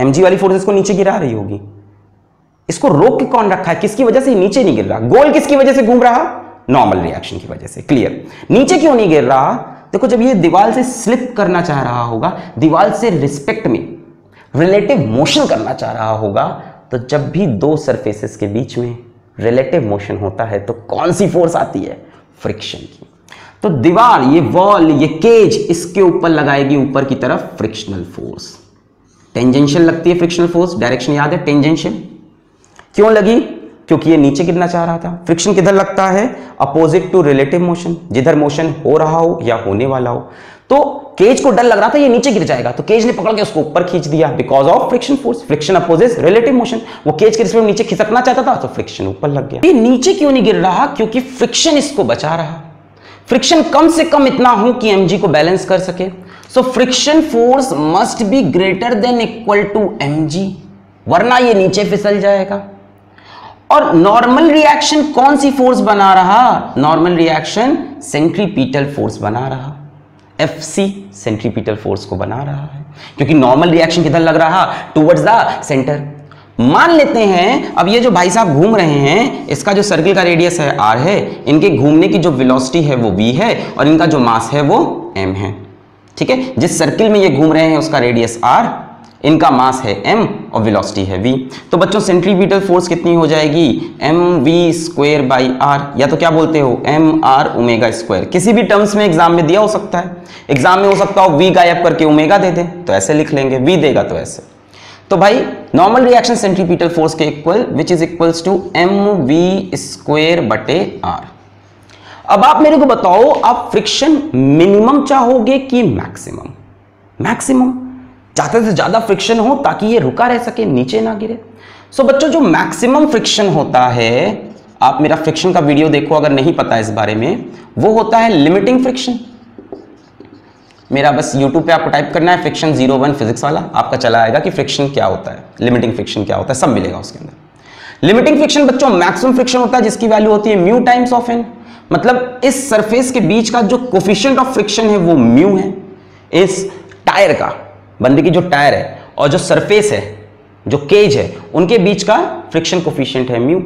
एमजी वाली फोर्स इसको नीचे गिरा रही होगी, इसको रोक के कौन रखा है, किसकी वजह से नीचे नहीं गिर रहा, गोल किसकी वजह से घूम रहा, नॉर्मल रिएक्शन की वजह से, क्लियर। नीचे क्यों नहीं गिर रहा, देखो जब ये दीवार से स्लिप करना चाह रहा होगा, दीवार से रिस्पेक्ट में रिलेटिव मोशन करना चाह रहा होगा, तो जब भी दो सरफेसेस के बीच में रिलेटिव मोशन होता है तो कौन सी फोर्स आती है, फ्रिक्शन की। तो दीवार, ये वॉल, ये केज, इसके ऊपर लगाएगी ऊपर की तरफ फ्रिक्शनल फोर्स। टेंजेंशियल लगती है फ्रिक्शनल फोर्स, डायरेक्शन याद है, टेंजेंशियल। क्यों लगी, क्योंकि ये नीचे गिरना चाह रहा था। फ्रिक्शन किधर लगता है, अपोजिट टू रिलेटिव मोशन, जिधर मोशन हो रहा हो या होने वाला हो। तो केज को डर लग रहा था ये नीचे गिर जाएगा, तो केज ने पकड़ के उसको ऊपर खींच दिया, because of friction force. Friction opposes relative motion, वो केज के रिस्पेक्ट में नीचे खिसकना चाहता था तो फ्रिक्शन ऊपर लग गया। ये नीचे क्यों नहीं गिर रहा, क्योंकि फ्रिक्शन इसको बचा रहा। फ्रिक्शन कम से कम इतना हो कि एमजी को बैलेंस कर सके। So friction force must be greater than equal to MG, वरना ये नीचे फिसल जाएगा। और नॉर्मल रिएक्शन कौन सी फोर्स बना रहा, नॉर्मल रिएक्शन सेंट्रीपिटल फोर्स बना रहा, एफ सी सेंट्रीपिटल फोर्स को बना रहा है, क्योंकि नॉर्मल रिएक्शन किधर लग रहा, टुवर्ड्स द सेंटर। मान लेते हैं अब ये जो भाई साहब घूम रहे हैं, इसका जो सर्किल का रेडियस है आर है, इनके घूमने की जो वेलोसिटी है वो वी है, और इनका जो मास है वो एम है, ठीक है। जिस सर्किल में ये घूम रहे हैं उसका रेडियस आर, इनका मास है m और वेलोसिटी है v। तो बच्चों सेंट्रीपिटल फोर्स कितनी हो जाएगी, M we square by are, या तो क्या बोलते हो एम आर ओमेगा स्क्वायर, किसी भी टर्म्स में एग्जाम में दिया हो सकता है। एग्जाम में हो सकता हो v गायब करके ओमेगा दे दे, तो ऐसे लिख लेंगे, v देगा तो ऐसे। तो भाई नॉर्मल रिएक्शन सेंट्रीपिटल फोर्स के equal, which is equals to M we square बटे आर। अब आप मेरे को बताओ, आप फ्रिक्शन मिनिमम चाहोगे कि मैक्सिमम? मैक्सिमम ज़्यादा से ज़्यादा फ्रिक्शन हो ताकि ये रुका रह सके, नीचे ना गिरे। सो so, बच्चों जो मैक्सिमम फ्रिक्शन होता है, आप मेरा फ्रिक्शन का वीडियो देखो अगर नहीं पता इस बारे में, वो होता है लिमिटिंग फ्रिक्शन। मेरा बस यूट्यूब पे आपको टाइप करना है फ्रिक्शन जीरो वन फिजिक्स वाला, आपका चला आएगा कि फ्रिक्शन क्या होता है, लिमिटिंग फ्रिक्शन क्या होता है, सब मिलेगा उसके अंदर। लिमिटिंग फ्रिक्शन बच्चों मैक्सिमम फ्रिक्शन होता है जिसकी वैल्यू होती है म्यू टाइम्स ऑफ एन, मतलब इस सरफेस के बीच का जो कोफिशिएंट ऑफ फ्रिक्शन है वो म्यू है। इस टायर का, बंदे की जो टायर है और जो सरफेस है, जो केज है, उनके बीच का फ्रिक्शन कोफिशिएंट है म्यू।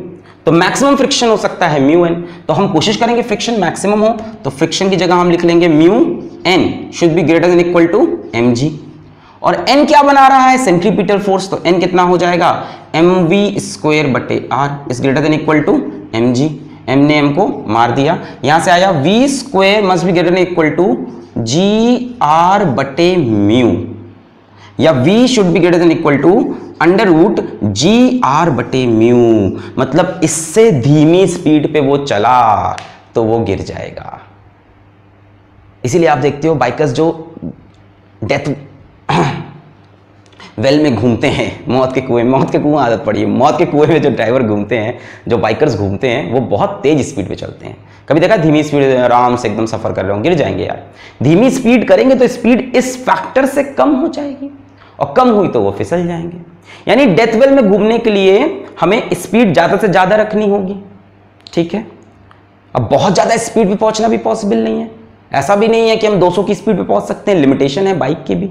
तो मैक्सिमम फ्रिक्शन हो सकता है म्यू एन। तो हम कोशिश करेंगे फ्रिक्शन मैक्सिमम हो, तो फ्रिक्शन की जगह हम लिख लेंगे mu N should be greater than equal to M जी। और एन क्या बना रहा है, सेंट्रीपिटल फोर्स, तो एन कितना हो जाएगा, एम वी स्क्वायर बटे R is greater than equal to M ji. M ने एम को मार दिया, यहाँ से आया V square must be greater than equal to G R बटे म्यू, या v should be greater than equal to under root G R बटे म्यू, मतलब इससे धीमी स्पीड पे वो चला तो वो गिर जाएगा। इसीलिए आप देखते हो बाइकर्स जो डेथ वेल में घूमते हैं, मौत के कुएं, मौत के कुआं आदत पड़ी है, मौत के कुएं में जो ड्राइवर घूमते हैं, जो बाइकर्स घूमते हैं, वो बहुत तेज स्पीड पे चलते हैं। कभी देखा धीमी स्पीड, आराम से एकदम सफ़र कर रहे हो, गिर जाएंगे यार। धीमी स्पीड करेंगे तो स्पीड इस फैक्टर से कम हो जाएगी, और कम हुई तो वो फिसल जाएंगे। यानी डेथ वेल में घूमने के लिए हमें स्पीड ज़्यादा से ज़्यादा रखनी होगी, ठीक है। अब बहुत ज़्यादा स्पीड पर पहुँचना भी पॉसिबल नहीं है, ऐसा भी नहीं है कि हम दो सौ की स्पीड पर पहुँच सकते हैं, लिमिटेशन है बाइक की भी।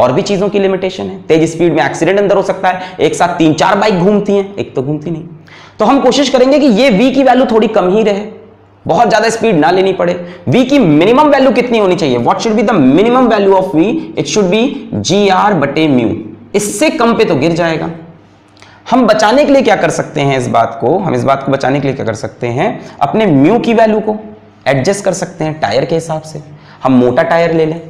और भी चीज़ों की लिमिटेशन है। तेज स्पीड में एक्सीडेंट अंदर हो सकता है, एक साथ तीन चार बाइक घूमती हैं, एक तो घूमती नहीं। तो हम कोशिश करेंगे कि ये v की वैल्यू थोड़ी कम ही रहे, बहुत ज़्यादा स्पीड ना लेनी पड़े। v की मिनिमम वैल्यू कितनी होनी चाहिए? What should be the minimum value of v? It should be G R बटे म्यू। इससे कम पे तो गिर जाएगा। हम बचाने के लिए क्या कर सकते हैं इस बात को, हम इस बात को बचाने के लिए क्या कर सकते हैं, अपने म्यू की वैल्यू को एडजस्ट कर सकते हैं टायर के हिसाब से। हम मोटा टायर ले लें,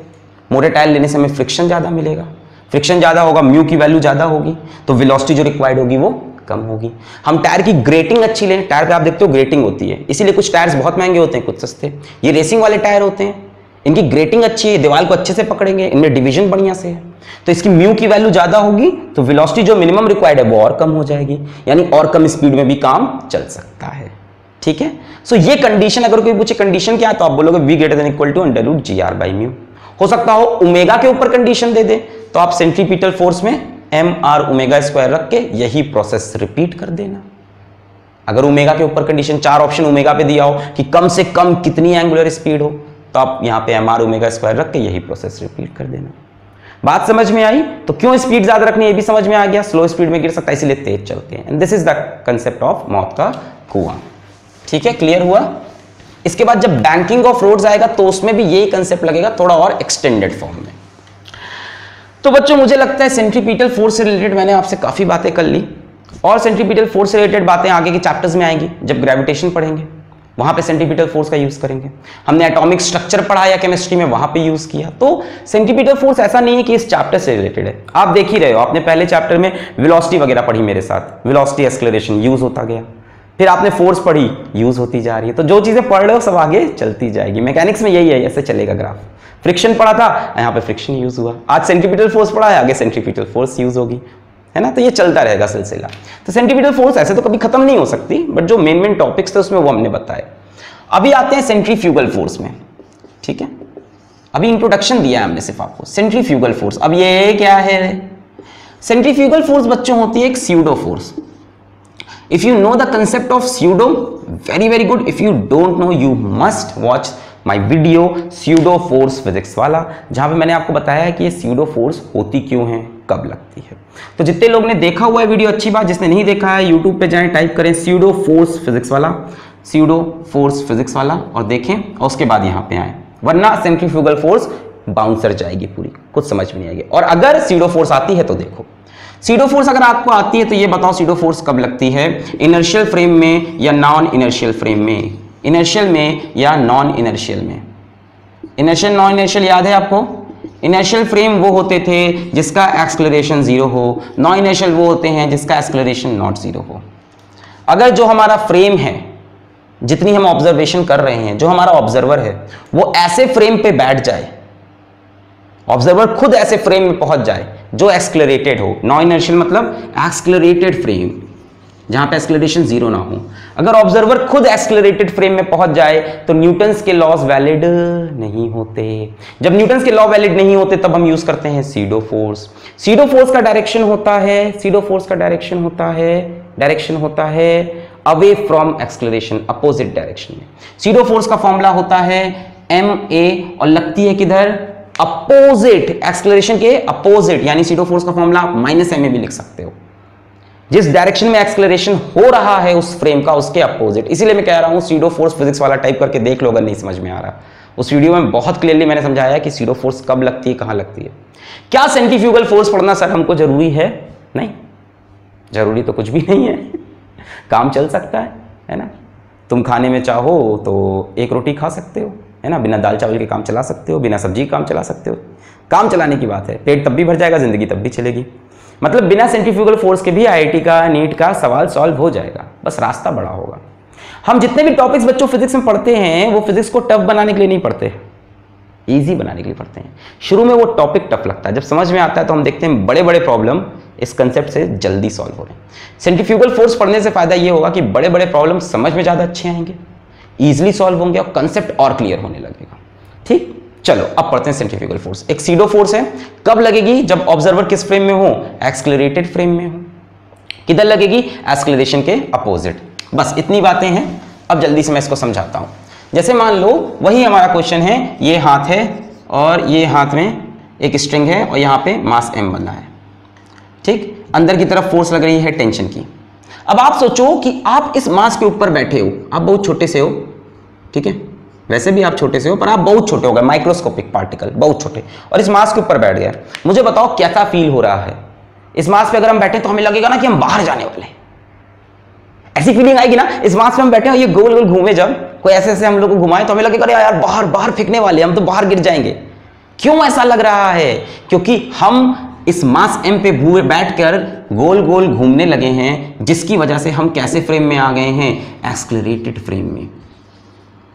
मोटे टायर लेने से हमें फ्रिक्शन ज़्यादा मिलेगा, फ्रिक्शन ज़्यादा होगा, म्यू की वैल्यू ज़्यादा होगी, तो वेलोसिटी जो रिक्वायर्ड होगी वो कम होगी। हम टायर की ग्रेटिंग अच्छी लें, टायर पे आप देखते हो ग्रेटिंग होती है, इसीलिए कुछ टायर्स बहुत महंगे होते हैं, कुछ सस्ते। ये रेसिंग वाले टायर होते हैं, इनकी ग्रेटिंग अच्छी है, दीवार को अच्छे से पकड़ेंगे, इनमें डिवीजन बढ़िया से है, तो इसकी म्यू की वैल्यू ज़्यादा होगी, तो वेलोसिटी जो मिनिमम रिक्वायर्ड है वो और कम हो जाएगी, यानी और कम स्पीड में भी काम चल सकता है। ठीक है, सो so, ये कंडीशन, अगर कोई पूछे कंडीशन क्या है, तो आप बोलोगे V greater than equal to under root G R by mu. हो सकता हो ओमेगा के ऊपर कंडीशन दे दे, तो आप सेंट्रीपिटल फोर्स में एम आर ओमेगा स्क्वायर रख के यही प्रोसेस रिपीट कर देना। अगर ओमेगा के ऊपर कंडीशन, चार ऑप्शन ओमेगा पे दिया हो कि कम से कम कितनी एंगुलर स्पीड हो, तो आप यहाँ पे एम आर ओमेगा स्क्वायर रख के यही प्रोसेस रिपीट कर देना। बात समझ में आई? तो क्यों स्पीड ज्यादा रखनी ये भी समझ में आ गया। स्लो स्पीड में गिर सकता है इसलिए तेज चलते हैं। And this is the concept of मौत का कुआं। ठीक है, क्लियर हुआ? इसके बाद जब बैंकिंग ऑफ रोड्स आएगा तो उसमें भी यही कंसेप्ट लगेगा, थोड़ा और एक्सटेंडेड फॉर्म में। तो बच्चों मुझे लगता है सेंट्रीपिटल फोर्स से रिलेटेड मैंने आपसे काफ़ी बातें कर ली, और सेंट्रीपिटल फोर्स से रिलेटेड बातें आगे के चैप्टर्स में आएंगी। जब ग्रेविटेशन पढ़ेंगे वहाँ पे सेंट्रीपिटल फोर्स का यूज़ करेंगे। हमने एटॉमिक स्ट्रक्चर पढ़ाया केमिस्ट्री में, वहाँ पे यूज़ किया। तो सेंट्रीपिटल फोर्स ऐसा नहीं है कि इस चैप्टर से रिलेटेड है, आप देख ही रहे हो। आपने पहले चैप्टर में वेलोसिटी वगैरह पढ़ी मेरे साथ, वेलोसिटी एक्सेलरेशन यूज़ होता गया, फिर आपने फोर्स पढ़ी, यूज़ होती जा रही है। तो जो चीज़ें पढ़ रहे हो सब आगे चलती जाएगी। मैकेनिक्स में यही है, ऐसे चलेगा ग्राफ। फ्रिक्शन पढ़ा था, यहाँ पे फ्रिक्शन यूज़ हुआ, आज सेंट्रीपिटल फोर्स पढ़ा है, आगे सेंट्रीपिटल फोर्स यूज़ होगी, है ना। तो ये चलता रहेगा सिलसिला। तो सेंट्रीपिटल फोर्स ऐसे तो कभी खत्म नहीं हो सकती, बट जो मेन मेन टॉपिक्स थे उसमें वो हमने बताए। अभी आते हैं सेंट्रीफ्यूगल फोर्स में। ठीक है, अभी इंट्रोडक्शन दिया है हमने सिर्फ आपको सेंट्रीफ्यूगल फोर्स। अब ये क्या है? सेंट्रीफ्यूगल फोर्स बच्चों होती है एक pseudo force. If you know the concept of pseudo, very very good. If you don't know, you must watch my video pseudo force physics वाला, जहाँ पे मैंने आपको बताया है कि ये pseudo force होती क्यों है, कब लगती है। तो जितने लोग ने देखा हुआ है वीडियो अच्छी बात, जिसने नहीं देखा है YouTube पे जाएं, टाइप करें pseudo force physics वाला, pseudo force physics वाला और देखें, और उसके बाद यहाँ पे आए, वरना centrifugal force बाउंसर जाएगी पूरी, कुछ समझ में नहीं आएगी। और अगर pseudo force आती है तो देखो, सीडो फोर्स अगर आपको आती है तो ये बताओ सीडो फोर्स कब लगती है, इनर्शियल फ्रेम में या नॉन इनर्शियल फ्रेम में, इनर्शियल में या नॉन इनर्शियल में। इनर्शियल नॉन इनर्शियल याद है आपको? इनर्शियल फ्रेम वो होते थे जिसका एक्सेलरेशन जीरो हो, नॉन इनर्शियल वो होते हैं जिसका एक्सेलरेशन नॉट जीरो हो। अगर जो हमारा फ्रेम है, जितनी हम ऑब्जर्वेशन कर रहे हैं, जो हमारा ऑब्जर्वर है वो ऐसे फ्रेम पे बैठ जाए, ऑब्जर्वर खुद ऐसे फ्रेम में पहुंच जाए जो एक्सलरेटेड हो, नॉन इनर्शियल मतलब एक्सलरेटेड फ्रेम जहां पे एक्सलरेशन जीरो ना हो, अगर ऑब्जर्वर खुद एक्सलरेटेड फ्रेम में पहुंच जाए तो न्यूटन्स के लॉज वैलिड नहीं होते। जब न्यूटन्स के लॉ वैलिड नहीं होते तब हम यूज करते हैं सीडो फोर्स। सीडो फोर्स का डायरेक्शन होता है, सीडो फोर्स का डायरेक्शन होता है, डायरेक्शन होता है away from acceleration, opposite direction में। सीडो फोर्स का फॉर्मूला होता है एम ए और लगती है किधर, अपोजिट एक्सेलरेशन के अपोजिट, यानी सीडो फोर्स का फॉर्मूला माइनस एम ए भी लिख सकते हो। जिस डायरेक्शन में एक्सेलरेशन हो रहा है उस फ्रेम का, उसके अपोजिट। इसीलिए मैं कह रहा हूं सीडो फोर्स फिजिक्स वाला टाइप करके देख लो अगर नहीं समझ में आ रहा। उस वीडियो में बहुत क्लियरली मैंने समझाया कि सीडो फोर्स कब लगती है, कहां लगती है। क्या सेंट्रीफ्यूगल फोर्स पढ़ना सर हमको जरूरी है? नहीं, जरूरी तो कुछ भी नहीं है, काम चल सकता है, है ना। तुम खाने में चाहो तो एक रोटी खा सकते हो, है ना, बिना दाल चावल के काम चला सकते हो, बिना सब्जी काम चला सकते हो। काम चलाने की बात है, पेट तब भी भर जाएगा, जिंदगी तब भी चलेगी। मतलब बिना सेंट्रीफ्यूगल फोर्स के भी आई आई टी का, नीट का सवाल सॉल्व हो जाएगा, बस रास्ता बड़ा होगा। हम जितने भी टॉपिक्स बच्चों फिजिक्स में पढ़ते हैं वो फिजिक्स को टफ बनाने के लिए नहीं पढ़ते, ईजी बनाने के लिए पढ़ते हैं। शुरू में वो टॉपिक टफ लगता है, जब समझ में आता है तो हम देखते हैं बड़े बड़े प्रॉब्लम इस कंसेप्ट से जल्दी सॉल्व हो रहे हैं। सेंट्रीफ्यूगल फोर्स पढ़ने से फायदा ये होगा कि बड़े बड़े प्रॉब्लम समझ में ज़्यादा अच्छे आएंगे, ईजिली सॉल्व होंगे और कंसेप्ट और क्लियर होने लगेगा। ठीक, चलो अब पढ़ते हैं सेंट्रीफ्यूगल फोर्स। एक सीडो फोर्स है, कब लगेगी? जब ऑब्जर्वर किस फ्रेम में हो, एक्सेलरेटेड फ्रेम में हो। किधर लगेगी? एक्सेलरेशन के अपोजिट। बस इतनी बातें हैं। अब जल्दी से मैं इसको समझाता हूँ। जैसे मान लो वही हमारा क्वेश्चन है, ये हाथ है और ये हाथ में एक स्ट्रिंग है और यहाँ पे मास एम बन रहा है। ठीक, अंदर की तरफ फोर्स लग रही है टेंशन की। अब आप सोचो कि आप इस मास के ऊपर बैठे हो, आप बहुत छोटे से हो, ठीक है, वैसे भी आप छोटे से हो पर आप बहुत छोटे हो गए, माइक्रोस्कोपिक पार्टिकल, बहुत छोटे, और इस मास के ऊपर बैठ गया। मुझे बताओ कैसा फील हो रहा है? इस मास पे अगर हम बैठे तो हमें लगेगा ना कि हम बाहर जाने वाले हैं, ऐसी फीलिंग आएगी ना। इस मास पे हम बैठे और ये गोल गोल घूमे, जब कोई ऐसे ऐसे हम लोग को घुमाए तो हमें लगेगा अरे यार बाहर बाहर फेंकने वाले, हम तो बाहर गिर जाएंगे। क्यों ऐसा लग रहा है? क्योंकि हम इस मास एम पे बैठकर गोल गोल घूमने लगे हैं, जिसकी वजह से हम कैसे फ्रेम में आ गए हैं? एक्सेलरेटेड फ्रेम में।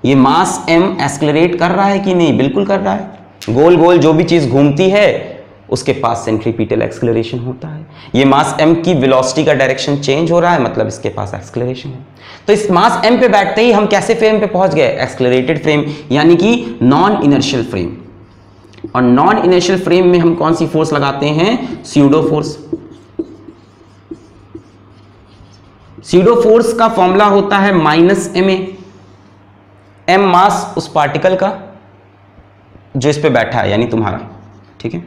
ये मास एम एक्सेलरेट कर रहा है कि नहीं? बिल्कुल कर रहा है। गोल गोल जो भी चीज़ घूमती है उसके पास सेंट्रीपिटल एक्सेलरेशन होता है। ये मास एम की वेलोसिटी का डायरेक्शन चेंज हो रहा है, मतलब इसके पास एक्सेलरेशन है। तो इस मास एम पे बैठते ही हम कैसे फ्रेम पे पहुंच गए? एक्सेलरेटेड फ्रेम, यानी कि नॉन इनर्शियल फ्रेम। और नॉन इनर्शियल फ्रेम में हम कौन सी फोर्स लगाते हैं? Pseudo force. स्यूडो फोर्स का फॉर्मूला होता है minus M A, M mass उस पार्टिकल का जो इस पे बैठा है, यानी तुम्हारा, ठीक है,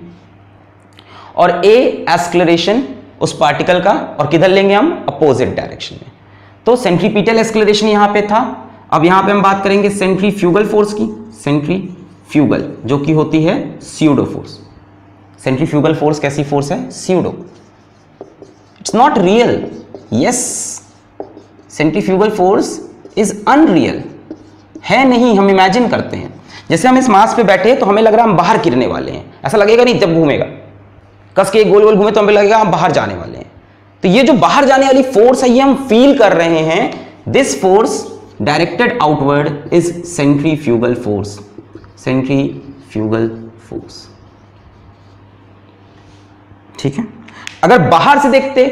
और ए एक्सेलरेशन उस पार्टिकल का, और किधर लेंगे हम? अपोजिट डायरेक्शन में। तो सेंट्रीपिटल एक्सेलरेशन यहाँ पे था। अब यहाँ पे हम बात करेंगे सेंट्रीफ्यूगल फोर्स की। सेंट्रीफ्यूगल जो कि होती है स्यूडो फोर्स। सेंट्रीफ्यूगल फोर्स कैसी फोर्स है? Pseudo, it's not real. Yes, centrifugal force is unreal, है नहीं, हम इमेजिन करते हैं। जैसे हम इस मास पे बैठे तो हमें लग रहा है हम बाहर गिरने वाले हैं, ऐसा लगेगा नहीं जब घूमेगा, कस के गोल गोल घूमे तो हमें लगेगा हम बाहर जाने वाले हैं। तो ये जो बाहर जाने वाली फोर्स है ये हम फील कर रहे हैं। This force directed outward is centrifugal force. Centrifugal force, ठीक है। अगर बाहर से देखते,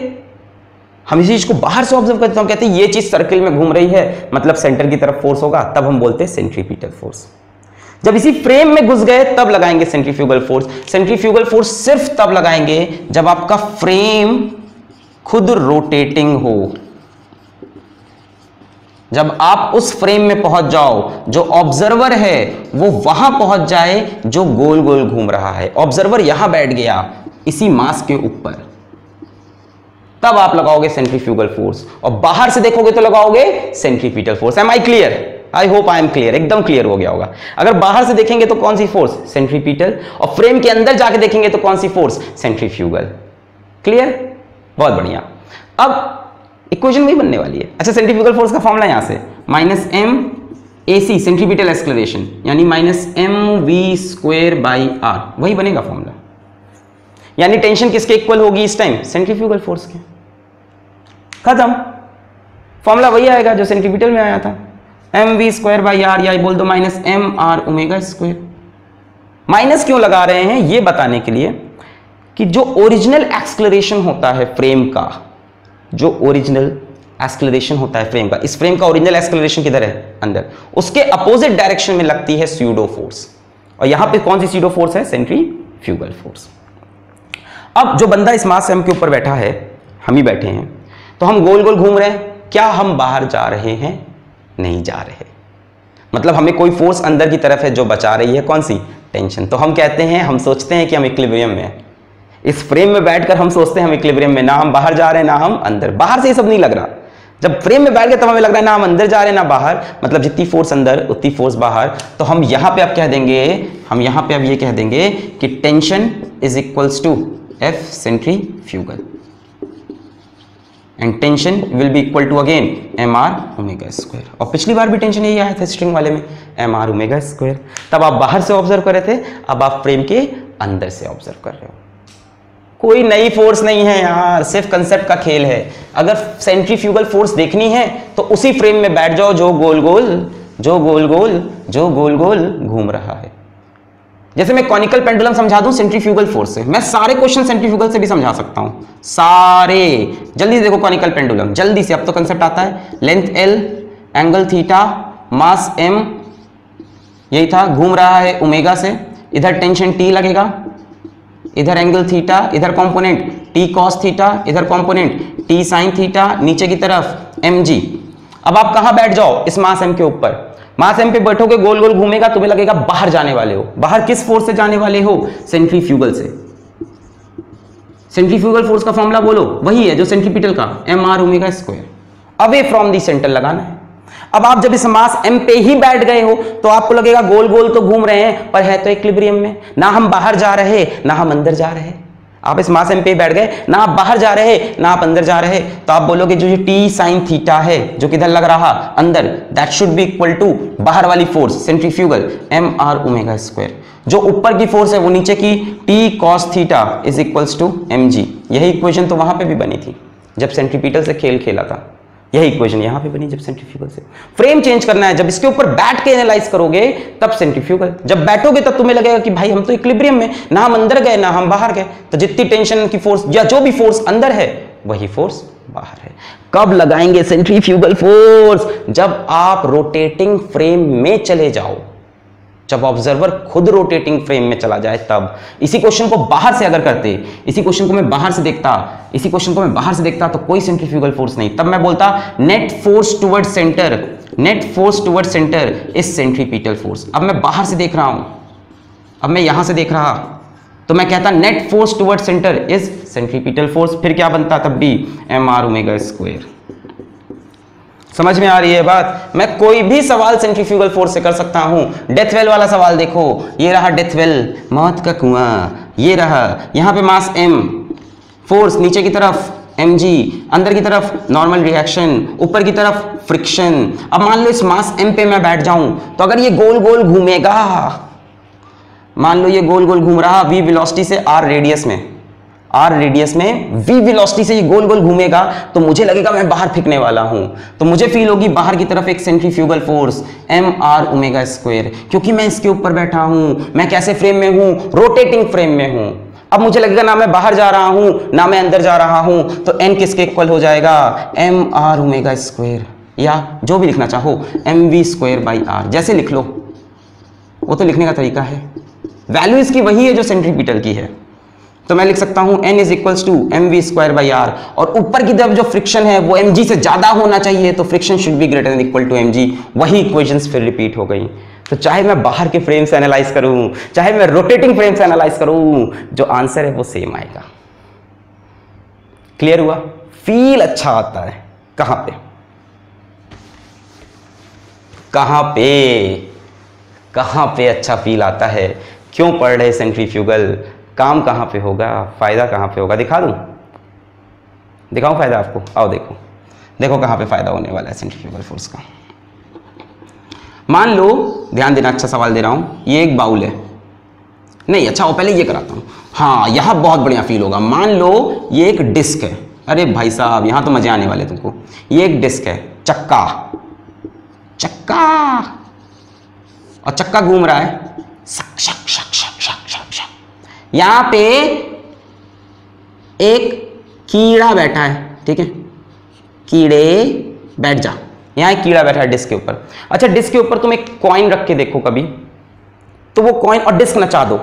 हम इस चीज को बाहर से ऑब्जर्व करते हैं, हम कहते हैं ये चीज सर्किल में घूम रही है, मतलब सेंटर की तरफ फोर्स होगा, तब हम बोलते हैं सेंट्रीपिटल फोर्स। जब इसी फ्रेम में घुस गए तब लगाएंगे सेंट्रीफ्यूगल फोर्स। सेंट्रीफ्यूगल फोर्स सिर्फ तब लगाएंगे जब आपका फ्रेम खुद रोटेटिंग हो, जब आप उस फ्रेम में पहुंच जाओ, जो ऑब्जर्वर है वो वहां पहुंच जाए जो गोल गोल घूम रहा है। ऑब्जर्वर यहां बैठ गया इसी मास के ऊपर, तब आप लगाओगे सेंट्रीफ्यूगल फोर्स। और बाहर से देखोगे तो लगाओगे centripetal force. Am I clear? I hope I am clear, एकदम क्लियर हो गया होगा। अगर बाहर से देखेंगे तो कौन सी फोर्स? सेंट्रीपिटल। और फ्रेम के अंदर जाके देखेंगे तो कौन सी फोर्स? सेंट्रीफ्यूगल। क्लियर? बहुत बढ़िया। अब इक्वेशन वही बनने वाली है। अच्छा, सेंट्रीफ्यूगल फोर्स का फॉर्मूला यहां से minus M A C, centripetal acceleration, यानी minus M we square by are, वही बनेगा फॉर्मूला। यानी टेंशन किसके इक्वल होगी इस टाइम? सेंट्रीफ्यूगल फोर्स के। खत्म, फॉर्मूला वही आएगा जो सेंट्रीपिटल में आया था, M we square by are, या बोल दो minus M R omega square. Minus क्यों लगा रहे हैं? ये बताने के लिए कि जो ओरिजिनल एक्सेलरेशन होता है फ्रेम का, जो ओरिजिनल एक्सेलरेशन होता है फ्रेम का, इस फ्रेम का ओरिजिनल एक्सेलरेशन किधर है? अंदर। उसके अपोजिट डायरेक्शन में लगती है स्यूडो फोर्स, और यहां पर कौन सी स्यूडो फोर्स है? Centrifugal force. अब जो बंदा इस मास एम के ऊपर बैठा है, हम ही बैठे हैं, तो हम गोल गोल घूम रहे हैं, क्या हम बाहर जा रहे हैं? नहीं जा रहे, मतलब हमें कोई फोर्स अंदर की तरफ है जो बचा रही है। कौन सी? टेंशन। तो हम कहते हैं, हम सोचते हैं कि हम इक्विलिब्रियम में हैं। इस फ्रेम में बैठकर हम सोचते हैं हम इक्विलिब्रियम में, ना हम बाहर जा रहे हैं ना हम अंदर। बाहर से ये सब नहीं लग रहा, जब फ्रेम में बैठ गए तब हमें लग रहा है ना हम अंदर जा रहे हैं ना बाहर, मतलब जितनी फोर्स अंदर उतनी फोर्स बाहर। तो हम यहाँ पे अब कह देंगे, हम यहाँ पे अब ये कह देंगे कि tension is equals to F centrifugal and tension will be equal to again m r omega square। और पिछली बार भी टेंशन यही आया था स्ट्रिंग वाले में, m r omega square। तब आप बाहर से ऑब्जर्व कर रहे थे, अब आप फ्रेम के अंदर से ऑब्जर्व कर रहे हो। कोई नई फोर्स नहीं है यार, सिर्फ कंसेप्ट का खेल है। अगर सेंट्रीफ्यूगल फोर्स देखनी है तो उसी फ्रेम में बैठ जाओ जो गोल गोल जो गोल गोल जो गोल गोल घूम रहा है। जैसे मैं कॉनिकल पेंडुलम समझा दूं सेंट्रीफ्यूगल फोर्स से, मैं सारे क्वेश्चन सेंट्रीफ्यूगल से भी समझा सकता हूं, सारे। जल्दी से देखो कॉनिकल पेंडुलम, जल्दी से, अब तो कंसेप्ट आता है। Length L, angle theta, mass M, यही था, घूम रहा है ओमेगा से, इधर टेंशन टी लगेगा, इधर एंगल थीटा, इधर कॉम्पोनेंट टी कॉस थीटा, इधर कॉम्पोनेंट टी साइन थीटा, नीचे की तरफ एम जी। अब आप कहाँ बैठ जाओ? इस मास एम के ऊपर। मास एम पे बैठोगे, गोल गोल घूमेगा, तुम्हें लगेगा बाहर जाने वाले हो। बाहर किस फोर्स से जाने वाले हो? सेंट्रीफ्यूगल से। सेंट्रीफ्यूगल फोर्स का फॉर्मूला बोलो, वही है जो सेंट्रीपिटल का, M R omega square, away from the centre लगाना है। अब आप जब इस मास एम पे ही बैठ गए हो तो आपको लगेगा गोल गोल तो घूम रहे हैं पर है तो इक्विलिब्रियम में, ना हम बाहर जा रहे ना हम अंदर जा रहे। आप इस मास एम पे बैठ गए, ना आप बाहर जा रहे ना आप अंदर जा रहे, तो आप बोलोगे जो ये टी साइन थीटा है जो किधर लग रहा अंदर, that should be equal to बाहर वाली force centrifugal M are omega square, जो ऊपर की फोर्स है वो नीचे की T cos theta is equals to M G. यही इक्वेशन तो वहां पे भी बनी थी जब सेंट्रीपिटल से खेल खेला था, यही इक्वेशन यहाँ पे बनी जब सेंट्रीफ्यूगल से। फ्रेम चेंज करना है, जब इसके ऊपर बैठ के एनालाइज करोगे तब सेंट्रीफ्यूगल, जब बैठोगे तब तुम्हें लगेगा कि भाई हम तो इक्विलिब्रियम में, ना हम अंदर गए ना हम बाहर गए, तो जितनी टेंशन की फोर्स या जो भी फोर्स अंदर है वही फोर्स बाहर है। कब लगाएंगे सेंट्रीफ्यूगल फोर्स? जब आप रोटेटिंग फ्रेम में चले जाओ, जब ऑब्जर्वर खुद रोटेटिंग फ्रेम में चला जाए तब। इसी क्वेश्चन को बाहर से अगर करते, इसी क्वेश्चन को मैं बाहर से देखता इसी क्वेश्चन को मैं बाहर से देखता तो कोई सेंट्रीफ्यूगल फोर्स नहीं, तब मैं बोलता net force toward centre, net force toward centre is centripetal force. अब मैं बाहर से देख रहा हूं, अब मैं यहां से देख रहा, तो मैं कहता net force toward centre is centripetal force. फिर क्या बनता तब भी? M R omega square. समझ में आ रही है बात? मैं कोई भी सवाल सेंट्रीफ्यूगल फोर्स से कर सकता हूं। डेथ वेल वाला सवाल देखो, ये रहा डेथ वेल, मौत का कुआं, ये रहा, यहाँ पे मास m, फोर्स नीचे की तरफ mg, अंदर की तरफ नॉर्मल रिएक्शन, ऊपर की तरफ फ्रिक्शन। अब मान लो इस मास m पे मैं बैठ जाऊं तो अगर ये गोल गोल घूमेगा, मान लो ये गोल गोल घूम रहा v वेलोसिटी से r रेडियस में, r रेडियस में v वेलोसिटी से ये गोल गोल घूमेगा तो मुझे लगेगा मैं बाहर फेंकने वाला हूं, तो मुझे फील होगी बाहर की तरफ एक centrifugal force m r omega square, क्योंकि मैं इसके ऊपर बैठा हूं। मैं कैसे फ्रेम में हूं? रोटेटिंग फ्रेम में हूं। अब मुझे लगेगा ना मैं बाहर जा रहा हूं ना मैं अंदर जा रहा हूं, तो n किसके इक्वल हो जाएगा? m r ओमेगा स्क्वायर, या जो भी लिखना चाहो M we square by are, जैसे लिख लो, वो तो लिखने का तरीका है। वैल्यू इसकी वही है जो सेंट्रीपिटल की है, तो मैं लिख सकता हूं n is equals to M we square by are, और ऊपर की तरफ जो फ्रिक्शन है वो mg से ज्यादा होना चाहिए, तो friction should be greater than equal to mg। वही इक्वेशंस फिर रिपीट हो गई। तो चाहे मैं बाहर के फ्रेम से एनालाइज करूं चाहे मैं रोटेटिंग फ्रेम से एनालाइज करूं, जो आंसर है वो सेम आएगा। क्लियर हुआ? फील अच्छा आता है कहां पे कहां पे कहां पे अच्छा फील आता है। क्यों पढ़ रहे सेंट्रीफ्यूगल? काम कहाँ पे होगा, फायदा कहाँ पे होगा? दिखा दूं, दिखाऊं फायदा आपको? आओ देखो, देखो कहाँ पे फायदा होने वाला है सेंट्रीफ्यूगल फोर्स का। मान लो, ध्यान देना, अच्छा सवाल दे रहा हूँ। ये एक बाउल है, नहीं अच्छा वो पहले ये कराता हूँ। हाँ, यहाँ बहुत बढ़िया फील होगा। मान लो ये एक डिस्क है, अरे भाई साहब यहाँ तो मजे आने वाले तुमको। ये एक डिस्क है, चक्का चक्का और चक्का घूम रहा है, शक शक शक शक शक शक शक। यहां पे एक कीड़ा बैठा है, ठीक है, कीड़े बैठ जा, यहां एक कीड़ा बैठा है डिस्क के ऊपर। अच्छा, डिस्क के ऊपर तुम एक कॉइन रख के देखो कभी, तो वो कॉइन और डिस्क नचा दो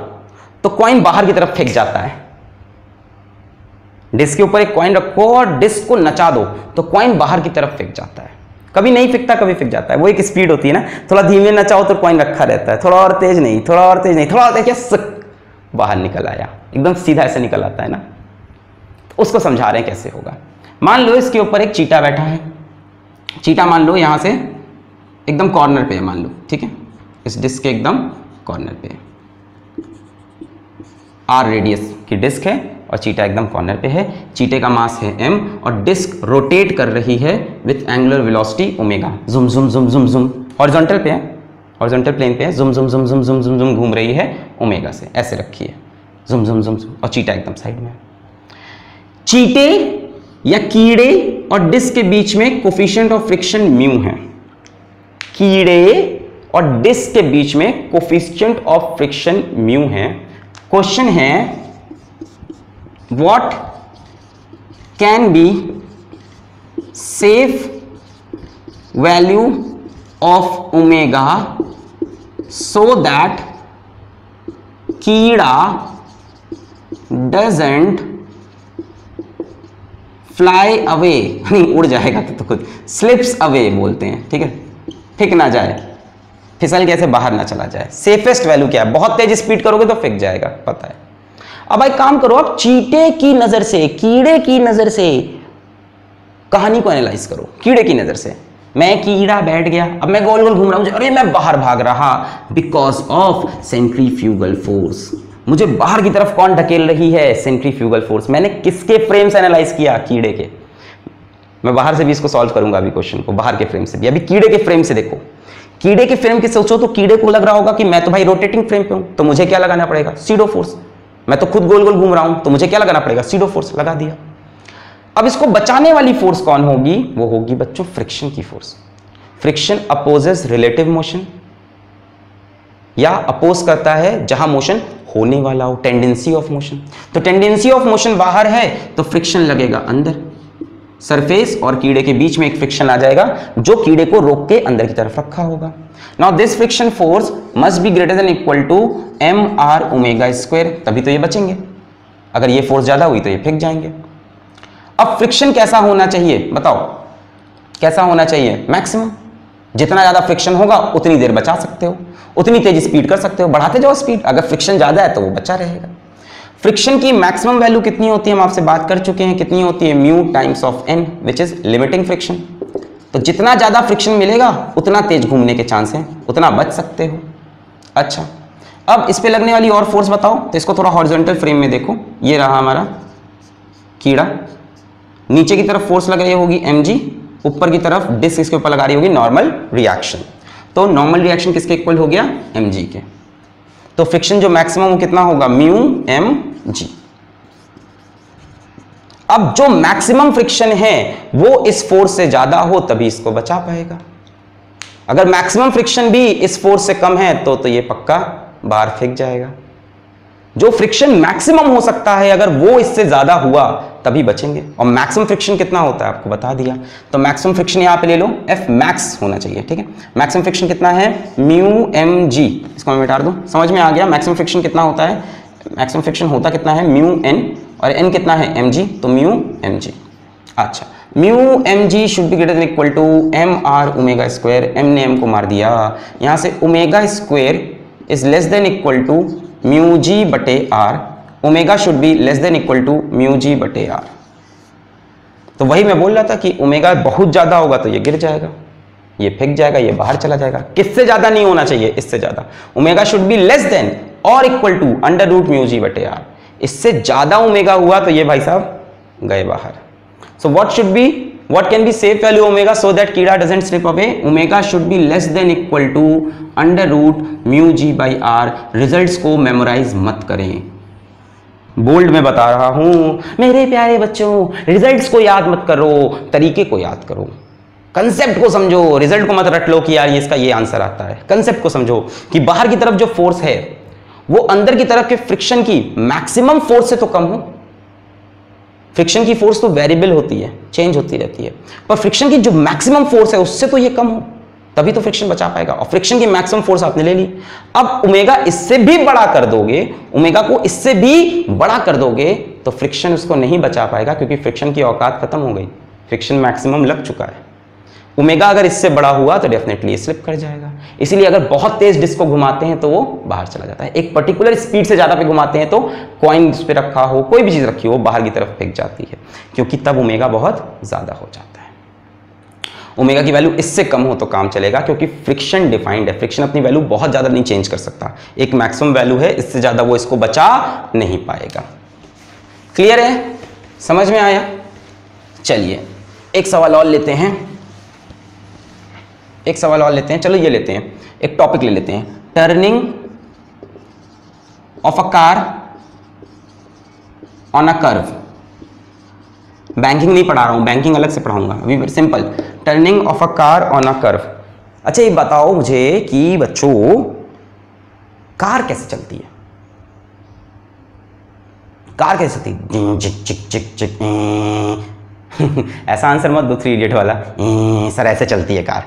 तो कॉइन बाहर की तरफ फेंक जाता है। डिस्क के ऊपर एक कॉइन रखो और डिस्क को नचा दो तो कॉइन बाहर की तरफ फेंक जाता है। कभी नहीं फेंकता, कभी फेंक जाता है। वो एक स्पीड होती है ना, थोड़ा धीमे नचाओ तो कॉइन रखा रहता है, थोड़ा और तेज नहीं, थोड़ा और तेज नहीं, थोड़ा और तेज, बाहर निकल आया, एकदम सीधा ऐसे निकल आता है ना। तो उसको समझा रहे हैं कैसे होगा। मान लो इसके ऊपर एक चीटा बैठा है, चीटा मान लो यहाँ से एकदम कॉर्नर पे है, मान लो, ठीक है, इस डिस्क के एकदम कॉर्नर पे है। आर रेडियस की डिस्क है और चीटा एकदम कॉर्नर पे है। चीटे का मास है एम और डिस्क रोटेट कर रही है with angular velocity omega. Zoom zoom zoom zoom zoom horizontal पे है, हॉरिजॉन्टल प्लेन पे है, जुम जुम जुम जुम जुम जुम जुम घूम रही है ओमेगा से, ऐसे रखी है, जुम जुम जुम जुम, और चीटा एकदम साइड में। चीटे या कीड़े और डिस्क के बीच में कोफिशिएंट ऑफ फ्रिक्शन म्यू है। कीड़े और डिस्क के बीच में कोफिशिएंट ऑफ फ्रिक्शन म्यू है। क्वेश्चन है, what can be safe value of omega so that कीड़ा doesn't fly away, नहीं उड़ जाएगा तो, तो खुद slips away बोलते हैं, ठीक है, फेंक ना जाए, फिसल कैसे बाहर ना चला जाए। सेफेस्ट वैल्यू क्या है? बहुत तेज स्पीड करोगे तो फेंक जाएगा, पता है। अब भाई काम करो, आप चीटे की नजर से, कीड़े की नजर से कहानी को एनालाइज करो। कीड़े की नजर से मैं कीड़ा बैठ गया, अब मैं गोल गोल घूम रहा हूं, अरे मैं बाहर भाग रहा बिकॉज ऑफ सेंट्रीफ्यूगल फोर्स। मुझे बाहर की तरफ कौन ढकेल रही है? Centrifugal force. मैंने किसके फ्रेम से एनालाइज किया? कीड़े के। मैं बाहर से भी इसको सॉल्व करूंगा अभी क्वेश्चन को, बाहर के फ्रेम से भी। अभी कीड़े के फ्रेम से देखो, कीड़े के फ्रेम के सोचो तो कीड़े को लग रहा होगा कि मैं तो भाई रोटेटिंग फ्रेम पे हूं, तो मुझे क्या लगाना पड़ेगा? Pseudo force. मैं तो खुद गोल गोल घूम रहा हूं, तो मुझे क्या लगाना पड़ेगा? सीडो फोर्स लगा दिया। अब इसको बचाने वाली फोर्स कौन होगी? वो होगी बच्चों फ्रिक्शन की force. Friction opposes relative motion, या अपोज करता है जहां मोशन होने वाला हो, टेंडेंसी ऑफ मोशन। तो टेंडेंसी ऑफ मोशन बाहर है तो फ्रिक्शन लगेगा अंदर। सरफेस और कीड़े के बीच में एक फ्रिक्शन आ जाएगा जो कीड़े को रोक के अंदर की तरफ रखा होगा। Now this friction force must be greater than equal to M R omega square, तभी तो ये बचेंगे। अगर ये फोर्स ज्यादा हुई तो ये फेंक जाएंगे। अब फ्रिक्शन कैसा होना चाहिए बताओ, कैसा होना चाहिए? मैक्सिमम। जितना ज्यादा फ्रिक्शन होगा उतनी देर बचा सकते हो, उतनी तेज स्पीड कर सकते हो। बढ़ाते जाओ स्पीड, अगर फ्रिक्शन ज्यादा है तो वो बचा रहेगा। फ्रिक्शन की मैक्सिमम वैल्यू कितनी होती है, हम आपसे बात कर चुके हैं, कितनी होती है? Mu times of N, which is limiting friction. तो जितना ज्यादा फ्रिक्शन मिलेगा उतना तेज घूमने के चांस है, उतना बच सकते हो। अच्छा, अब इस पर लगने वाली और फोर्स बताओ। तो इसको थोड़ा हॉरिजॉन्टल फ्रेम में देखो, ये रहा हमारा कीड़ा, नीचे की तरफ फोर्स लग रही होगी एमजी, ऊपर की तरफ डिस्क इसके ऊपर लगा रही होगी नॉर्मल रिएक्शन। तो नॉर्मल रिएक्शन किसके इक्वल हो गया? एमजी के। तो फ्रिक्शन जो मैक्सिमम वो कितना होगा? Mu M G. अब जो मैक्सिमम फ्रिक्शन है वो इस फोर्स से ज्यादा हो तभी इसको बचा पाएगा। अगर मैक्सिमम फ्रिक्शन भी इस फोर्स से कम है तो तो ये पक्का बाहर फेंक जाएगा। जो फ्रिक्शन मैक्सिमम हो सकता है अगर वो इससे ज्यादा हुआ तभी बचेंगे। और मैक्सिमम फ्रिक्शन कितना होता है आपको बता दिया। तो मैक्सिमम फ्रिक्शन यहाँ पे ले लो, एफ मैक्स होना चाहिए, ठीक है। मैक्सिमम फ्रिक्शन कितना है? Mu M G. इसको मैं मिटा दूं, समझ में आ गया मैक्सिमम फ्रिक्शन कितना होता है। मैक्सिमम फ्रिक्शन होता कितना है? म्यू एन, और एन कितना है? M G. तो म्यू एम जी। अच्छा, mu M G should be greater than equal to M R omega square. M ने एम को मार दिया, यहाँ से omega square is less than equal to mu जी बटे are. Omega should be less than equal to mu जी बटे R. तो वही मैं बोल रहा था कि ओमेगा बहुत ज्यादा होगा तो ये गिर जाएगा, ये फेंक जाएगा, ये बाहर चला जाएगा। किससे ज्यादा नहीं होना चाहिए? इससे ज्यादा। Omega should be less than और equal to under root mu जी बटे आर। इससे ज्यादा ओमेगा हुआ तो ये भाई साहब गए बाहर। So what should be, what can be safe value omega so that कीड़ा doesn't slip away? Omega should be less than equal to under root mu g by r. Result को मेमोराइज मत करें, बोल्ड में बता रहा हूं मेरे प्यारे बच्चों, रिजल्ट्स को याद मत करो, तरीके को याद करो, कंसेप्ट को समझो। रिजल्ट को मत रट लो कि यार ये इसका ये आंसर आता है। कंसेप्ट को समझो कि बाहर की तरफ जो फोर्स है वो अंदर की तरफ के फ्रिक्शन की मैक्सिमम फोर्स से तो कम हो। फ्रिक्शन की फोर्स तो वेरिएबल होती है, चेंज होती रहती है, पर फ्रिक्शन की जो मैक्सिमम फोर्स है उससे तो ये कम हो तभी तो फ्रिक्शन बचा पाएगा। और फ्रिक्शन की मैक्सिमम फोर्स आपने ले ली। अब ओमेगा इससे भी बड़ा कर दोगे, ओमेगा को इससे भी बड़ा कर दोगे तो फ्रिक्शन उसको नहीं बचा पाएगा, क्योंकि फ्रिक्शन की औकात खत्म हो गई, फ्रिक्शन मैक्सिमम लग चुका है। ओमेगा अगर इससे बड़ा हुआ तो डेफिनेटली स्लिप कर जाएगा। इसीलिए अगर बहुत तेज डिस्क को घुमाते हैं तो वो बाहर चला जाता है। एक पर्टिकुलर स्पीड से ज़्यादा पे घुमाते हैं तो कॉइन उस पर रखा हो, कोई भी चीज़ रखी हो, बाहर की तरफ फेंक जाती है, क्योंकि तब ओमेगा बहुत ज़्यादा हो जाता है। ओमेगा की वैल्यू इससे कम हो तो काम चलेगा, क्योंकि फ्रिक्शन डिफाइंड है, फ्रिक्शन अपनी वैल्यू बहुत ज़्यादा नहीं चेंज कर सकता, एक मैक्सिमम वैल्यू है, इससे ज़्यादा वो इसको बचा नहीं पाएगा। क्लियर है, समझ में आया? चलिए एक सवाल और लेते हैं, एक सवाल और लेते हैं चलो ये लेते हैं, एक टॉपिक ले लेते हैं। Turning of a car on a curve. Banking नहीं पढ़ा रहा हूं, बैंकिंग अलग से पढ़ाऊंगा, अभी simple turning of a car on a curve. अच्छा ये बताओ मुझे कि बच्चों कार कैसे चलती है? कार कैसे चलती है? चिक चिक चिक चिक। ऐसा आंसर मत दो थ्री इडियट वाला, सर ऐसे चलती है कार।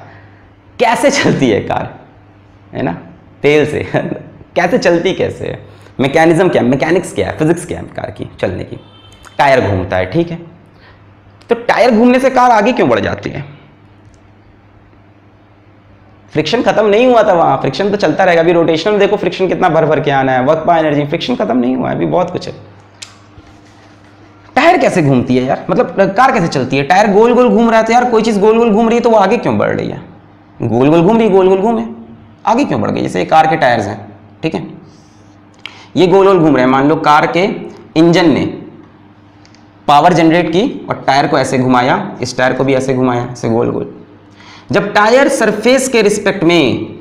कैसे चलती है कार, है ना? तेल से। कैसे चलती, कैसे है? मैकेनिज्म क्या है, मैकेनिक्स क्या है, फिजिक्स क्या है कार की चलने की? टायर घूमता है, ठीक है। तो टायर घूमने से कार आगे क्यों बढ़ जाती है? फ्रिक्शन खत्म नहीं हुआ था वहाँ, फ्रिक्शन तो चलता रहेगा। अभी रोटेशनल में देखो फ्रिक्शन कितना भर भर के आना है, वर्क बाय एनर्जी, फ्रिक्शन खत्म नहीं हुआ है, अभी बहुत कुछ है। टायर कैसे घूमती है यार, मतलब कार कैसे चलती है? टायर गोल गोल घूम रहा है तो यार कोई चीज़ गोल गोल घूम रही है तो वो आगे क्यों बढ़ रही है? गोल गोल घूम रही, गोल गोल घूमे, आगे क्यों बढ़ गई? जैसे कार के टायर्स हैं, ठीक है, ये गोल गोल घूम रहे हैं। मान लो कार के इंजन ने पावर जनरेट की और टायर को ऐसे घुमाया, इस टायर को भी ऐसे घुमाया, ऐसे गोल गोल। जब टायर सरफेस के रिस्पेक्ट में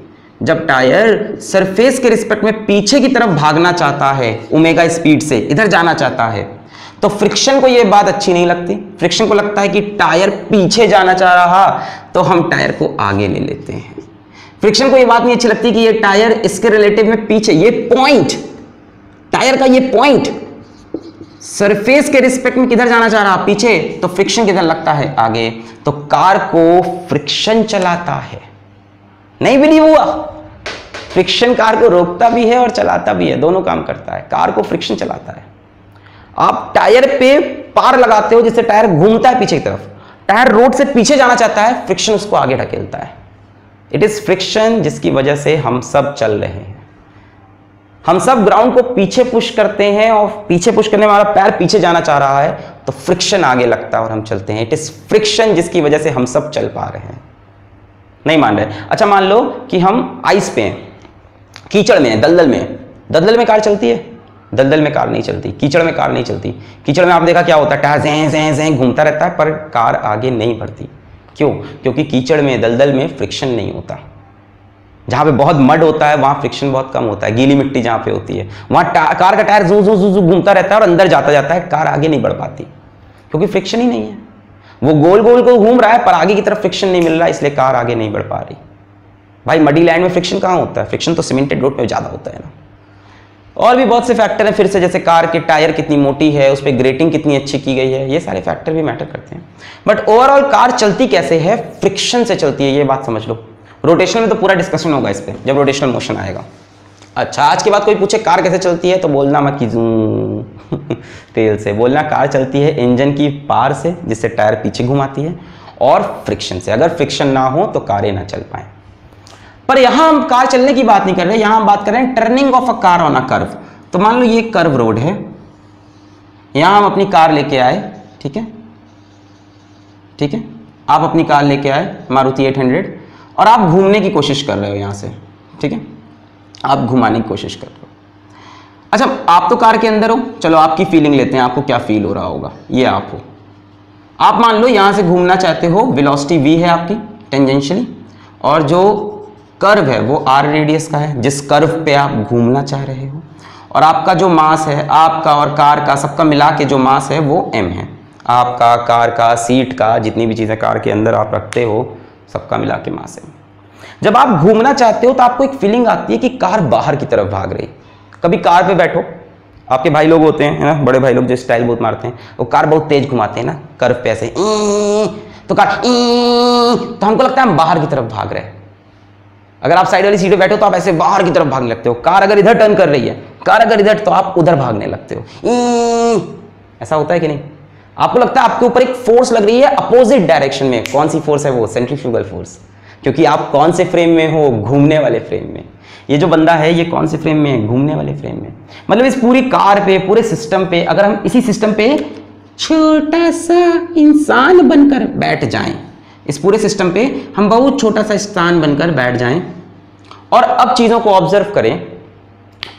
जब टायर सरफेस के रिस्पेक्ट में पीछे की तरफ भागना चाहता है, ओमेगा स्पीड से इधर जाना चाहता है, तो फ्रिक्शन को ये बात अच्छी नहीं लगती। फ्रिक्शन को लगता है कि टायर पीछे जाना चाह रहा तो हम टायर को आगे ले लेते हैं। फ्रिक्शन को ये बात नहीं अच्छी लगती कि ये टायर इसके रिलेटिव में पीछे, ये पॉइंट, टायर का ये पॉइंट सरफेस के रिस्पेक्ट में किधर जाना चाह रहा, पीछे, तो फ्रिक्शन किधर लगता है, आगे। तो कार को फ्रिक्शन चलाता है। नहीं बिलीव हुआ? फ्रिक्शन कार को रोकता भी है और चलाता भी है, दोनों काम करता है। कार को फ्रिक्शन चलाता है। आप टायर पे पार लगाते हो जिससे टायर घूमता है पीछे की तरफ, टायर रोड से पीछे जाना चाहता है, फ्रिक्शन उसको आगे ढकेलता है। इट इज फ्रिक्शन, जिसकी वजह से हम सब चल रहे हैं। हम सब ग्राउंड को पीछे पुश करते हैं और पीछे पुश करने में हमारा पैर पीछे जाना चाह रहा है तो फ्रिक्शन आगे लगता है और हम चलते हैं। इट इज फ्रिक्शन, जिसकी वजह से हम सब चल पा रहे हैं। नहीं मान रहे? अच्छा, मान लो कि हम आइस पे हैं, कीचड़ में, दलदल में। दलदल में कार चलती है? दलदल में कार नहीं चलती, कीचड़ में कार नहीं चलती। कीचड़ में आप देखा क्या होता है, टायर जैं जैं जैं घूमता रहता है पर कार आगे नहीं बढ़ती। क्यों? क्योंकि कीचड़ में, दलदल में फ्रिक्शन नहीं होता। जहाँ पे बहुत मड होता है वहाँ फ्रिक्शन बहुत कम होता है। गीली मिट्टी जहाँ पे होती है वहाँ कार का टायर जू जू जू जू घूमता रहता है और अंदर जाता जाता है, कार आगे नहीं बढ़ पाती, क्योंकि फ्रिक्शन ही नहीं है। वो गोल गोल को घूम रहा है पर आगे की तरफ फ्रिक्शन नहीं मिल रहा, इसलिए कार आगे नहीं बढ़ पा रही। भाई मडी लैंड में फ्रिक्शन कहाँ होता है? फ्रिक्शन तो सीमेंटेड रोड में ज़्यादा होता है ना। और भी बहुत से फैक्टर हैं फिर से, जैसे कार के टायर कितनी मोटी है, उस पर ग्रेटिंग कितनी अच्छी की गई है, ये सारे फैक्टर भी मैटर करते हैं। बट ओवरऑल कार चलती कैसे है? फ्रिक्शन से चलती है, ये बात समझ लो। रोटेशनल में तो पूरा डिस्कशन होगा इस पर जब रोटेशनल मोशन आएगा। अच्छा, आज के बाद कोई पूछे कार कैसे चलती है तो बोलना मत कि जूं तेल से, बोलना कार चलती है इंजन की पार से जिससे टायर पीछे घुमाती है, और फ्रिक्शन से। अगर फ्रिक्शन ना हो तो कारें ना चल पाएँ। पर यहाँ हम कार चलने की बात नहीं कर रहे, यहाँ हम बात कर रहे हैं turning of a car on a curve. तो मान लो ये कर्व रोड है, यहाँ हम अपनी कार लेके आए, ठीक है, ठीक है, आप अपनी कार लेके आए मारुति आठ सौ और आप घूमने की कोशिश कर रहे हो यहाँ से, ठीक है, आप घुमाने की कोशिश कर रहे हो। अच्छा, आप तो कार के अंदर हो, चलो आपकी फीलिंग लेते हैं, आपको क्या फील हो रहा होगा, ये आप हो। आप मान लो यहाँ से घूमना चाहते हो, वेलोसिटी v है आपकी टेंजेंशियली, और जो कर्व है वो r रेडियस का है जिस कर्व पे आप घूमना चाह रहे हो, और आपका जो मास है, आपका और कार का सबका मिला के जो मास है वो m है। आपका, कार का, सीट का, जितनी भी चीज़ें कार के अंदर आप रखते हो, सबका मिला के मास है। जब आप घूमना चाहते हो तो आपको एक फीलिंग आती है कि कार बाहर की तरफ भाग रही। कभी कार पे बैठो, आपके भाई लोग होते हैं, है ना, बड़े भाई लोग जो स्टाइल बहुत मारते हैं, वो कार बहुत तेज घुमाते हैं ना कर्व पे ऐसे, तो कार तो हमको लगता है हम बाहर की तरफ भाग रहे हैं। अगर आप साइड वाली सीट पे बैठो तो आप ऐसे बाहर की तरफ भागने लगते हो। कार अगर इधर टर्न कर रही है, कार अगर इधर, तो आप उधर भागने लगते हो। ऐसा होता है कि नहीं? आपको लगता है आपके ऊपर एक फोर्स लग रही है अपोजिट डायरेक्शन में। कौन सी फोर्स है वो? Centrifugal force. क्योंकि आप कौन से फ्रेम में हो? घूमने वाले फ्रेम में। ये जो बंदा है ये कौन से फ्रेम में है? घूमने वाले फ्रेम में। मतलब इस पूरी कार पे, पूरे सिस्टम पे, अगर हम इसी सिस्टम पे छोटा सा इंसान बनकर बैठ जाएं, इस पूरे सिस्टम पे हम बहुत छोटा सा इंसान बनकर बैठ जाएं और अब चीज़ों को ऑब्जर्व करें,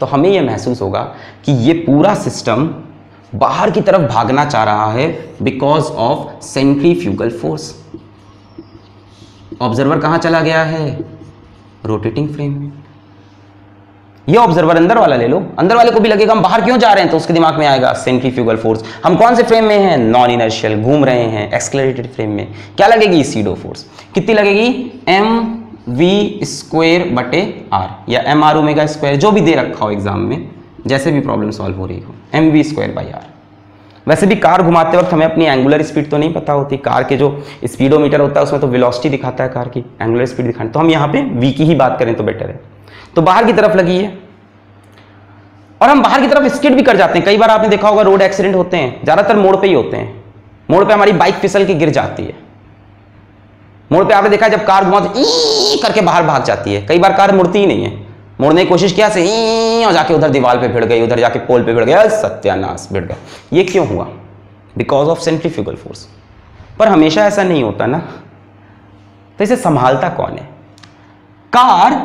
तो हमें यह महसूस होगा कि ये पूरा सिस्टम बाहर की तरफ भागना चाह रहा है because of centrifugal force. Observer कहाँ चला गया है? रोटेटिंग फ्रेम में। ये ऑब्जर्वर अंदर वाला ले लो, अंदर वाले को भी लगेगा हम बाहर क्यों जा रहे हैं, तो उसके दिमाग में आएगा सेंट्रीफ्यूगल फोर्स। हम कौन से फ्रेम में हैं? नॉन इनर्शियल, घूम रहे हैं, एक्सेलरेटेड फ्रेम में। क्या लगेगी? Pseudo force. कितनी लगेगी? एम वी स्क्वायर बटे आर, या एम आर ओमेगा स्क्वायर, जो भी दे रखा हो एग्जाम में, जैसे भी प्रॉब्लम सॉल्व हो रही हो, m we square by r. वैसे भी कार घुमाते वक्त हमें अपनी एंगुलर स्पीड तो नहीं पता होती। कार के जो स्पीडोमीटर होता है उसमें तो वेलोसिटी दिखाता है कार की, एंगुलर स्पीड दिखाने, तो हम यहाँ पे वी की ही बात करें तो बेटर है। तो बाहर की तरफ लगी है और हम बाहर की तरफ स्किड भी कर जाते हैं। कई बार आपने देखा होगा रोड एक्सीडेंट होते हैं, ज़्यादातर मोड़ पर ही होते हैं। मोड़ पर हमारी बाइक फिसल के गिर जाती है, मोड़ पे आपने देखा जब कार बहुत ई करके बाहर भाग जाती है, कई बार कार मुड़ती ही नहीं है, मुड़ने की कोशिश किया से ई और जाके उधर दीवार पे भिड़ गई, उधर जाके पोल पे भिड़ गया, सत्यानाश भिड़ गया। ये क्यों हुआ? Because of centrifugal force. पर हमेशा ऐसा नहीं होता ना, तो इसे संभालता कौन है? कार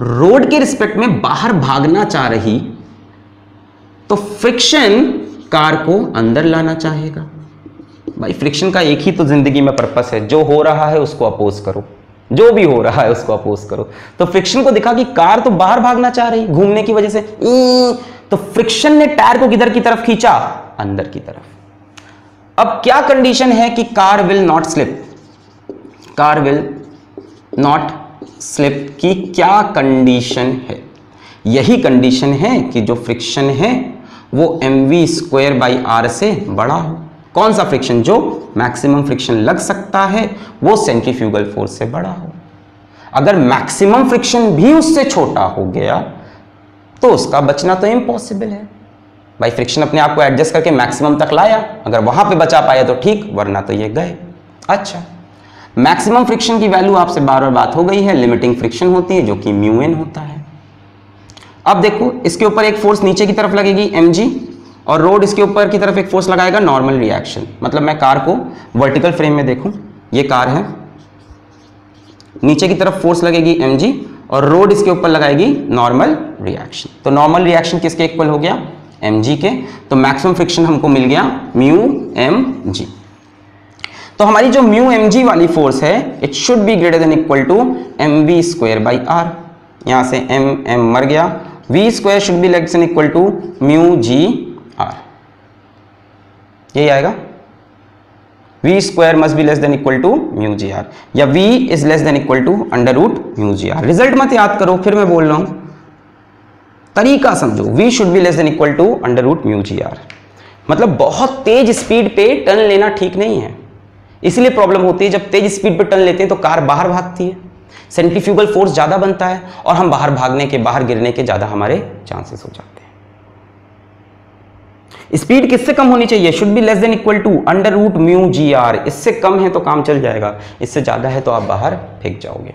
रोड के रिस्पेक्ट में बाहर भागना चाह रही तो फ्रिक्शन कार को अंदर लाना चाहेगा। भाई फ्रिक्शन का एक ही तो जिंदगी में पर्पस है, जो हो रहा है उसको अपोज करो, जो भी हो रहा है उसको अपोज करो। तो फ्रिक्शन को दिखा कि कार तो बाहर भागना चाह रही घूमने की वजह से, तो फ्रिक्शन ने टायर को किधर की तरफ खींचा? अंदर की तरफ। अब क्या कंडीशन है कि car will not slip, car will not slip की क्या कंडीशन है? यही कंडीशन है कि जो फ्रिक्शन है वो m we square by r से बड़ा हो। कौन सा फ्रिक्शन? जो मैक्सिमम फ्रिक्शन लग सकता है वो सेंट्रीफ्यूगल फोर्स से बड़ा हो। अगर मैक्सिमम फ्रिक्शन भी उससे छोटा हो गया तो उसका बचना तो इम्पॉसिबल है। भाई फ्रिक्शन अपने आप को एडजस्ट करके मैक्सिमम तक लाया, अगर वहां पे बचा पाया तो ठीक, वरना तो ये गए। अच्छा, मैक्सिमम फ्रिक्शन की वैल्यू आपसे बार बार बात हो गई है, लिमिटिंग फ्रिक्शन होती है जो कि म्यू एन होता है। अब देखो इसके ऊपर एक फोर्स नीचे की तरफ लगेगी एम जी, और रोड इसके ऊपर की तरफ एक फोर्स लगाएगा नॉर्मल रिएक्शन। मतलब मैं कार को वर्टिकल फ्रेम में देखूं, ये कार है, नीचे की तरफ फोर्स लगेगी mg और रोड इसके ऊपर लगाएगी नॉर्मल रिएक्शन। तो नॉर्मल रिएक्शन किसके इक्वल हो गया? mg के। तो मैक्सिमम फ्रिक्शन हमको मिल गया म्यू mg। तो हमारी जो म्यू mg वाली फोर्स है it should be greater than equal to M we square by r. यहाँ से m m मर गया, v square should be less than equal to mu g r. यही आएगा v square must be less than equal to mu g r, या v is less than equal to under root mu g r. Result मत याद करो, फिर मैं बोल रहा हूं तरीका समझो। v should be less than equal to under root mu g r. मतलब बहुत तेज स्पीड पे टर्न लेना ठीक नहीं है, इसलिए प्रॉब्लम होती है। जब तेज स्पीड पे टर्न लेते हैं तो कार बाहर भागती है, सेंट्रीफ्यूगल फोर्स ज्यादा बनता है और हम बाहर भागने के, बाहर गिरने के ज्यादा हमारे चांसेस हो जाते हैं। स्पीड किससे कम होनी चाहिए? Should be less than equal to under root mu g r. इससे कम है तो काम चल जाएगा, इससे ज्यादा है तो आप बाहर फेंक जाओगे।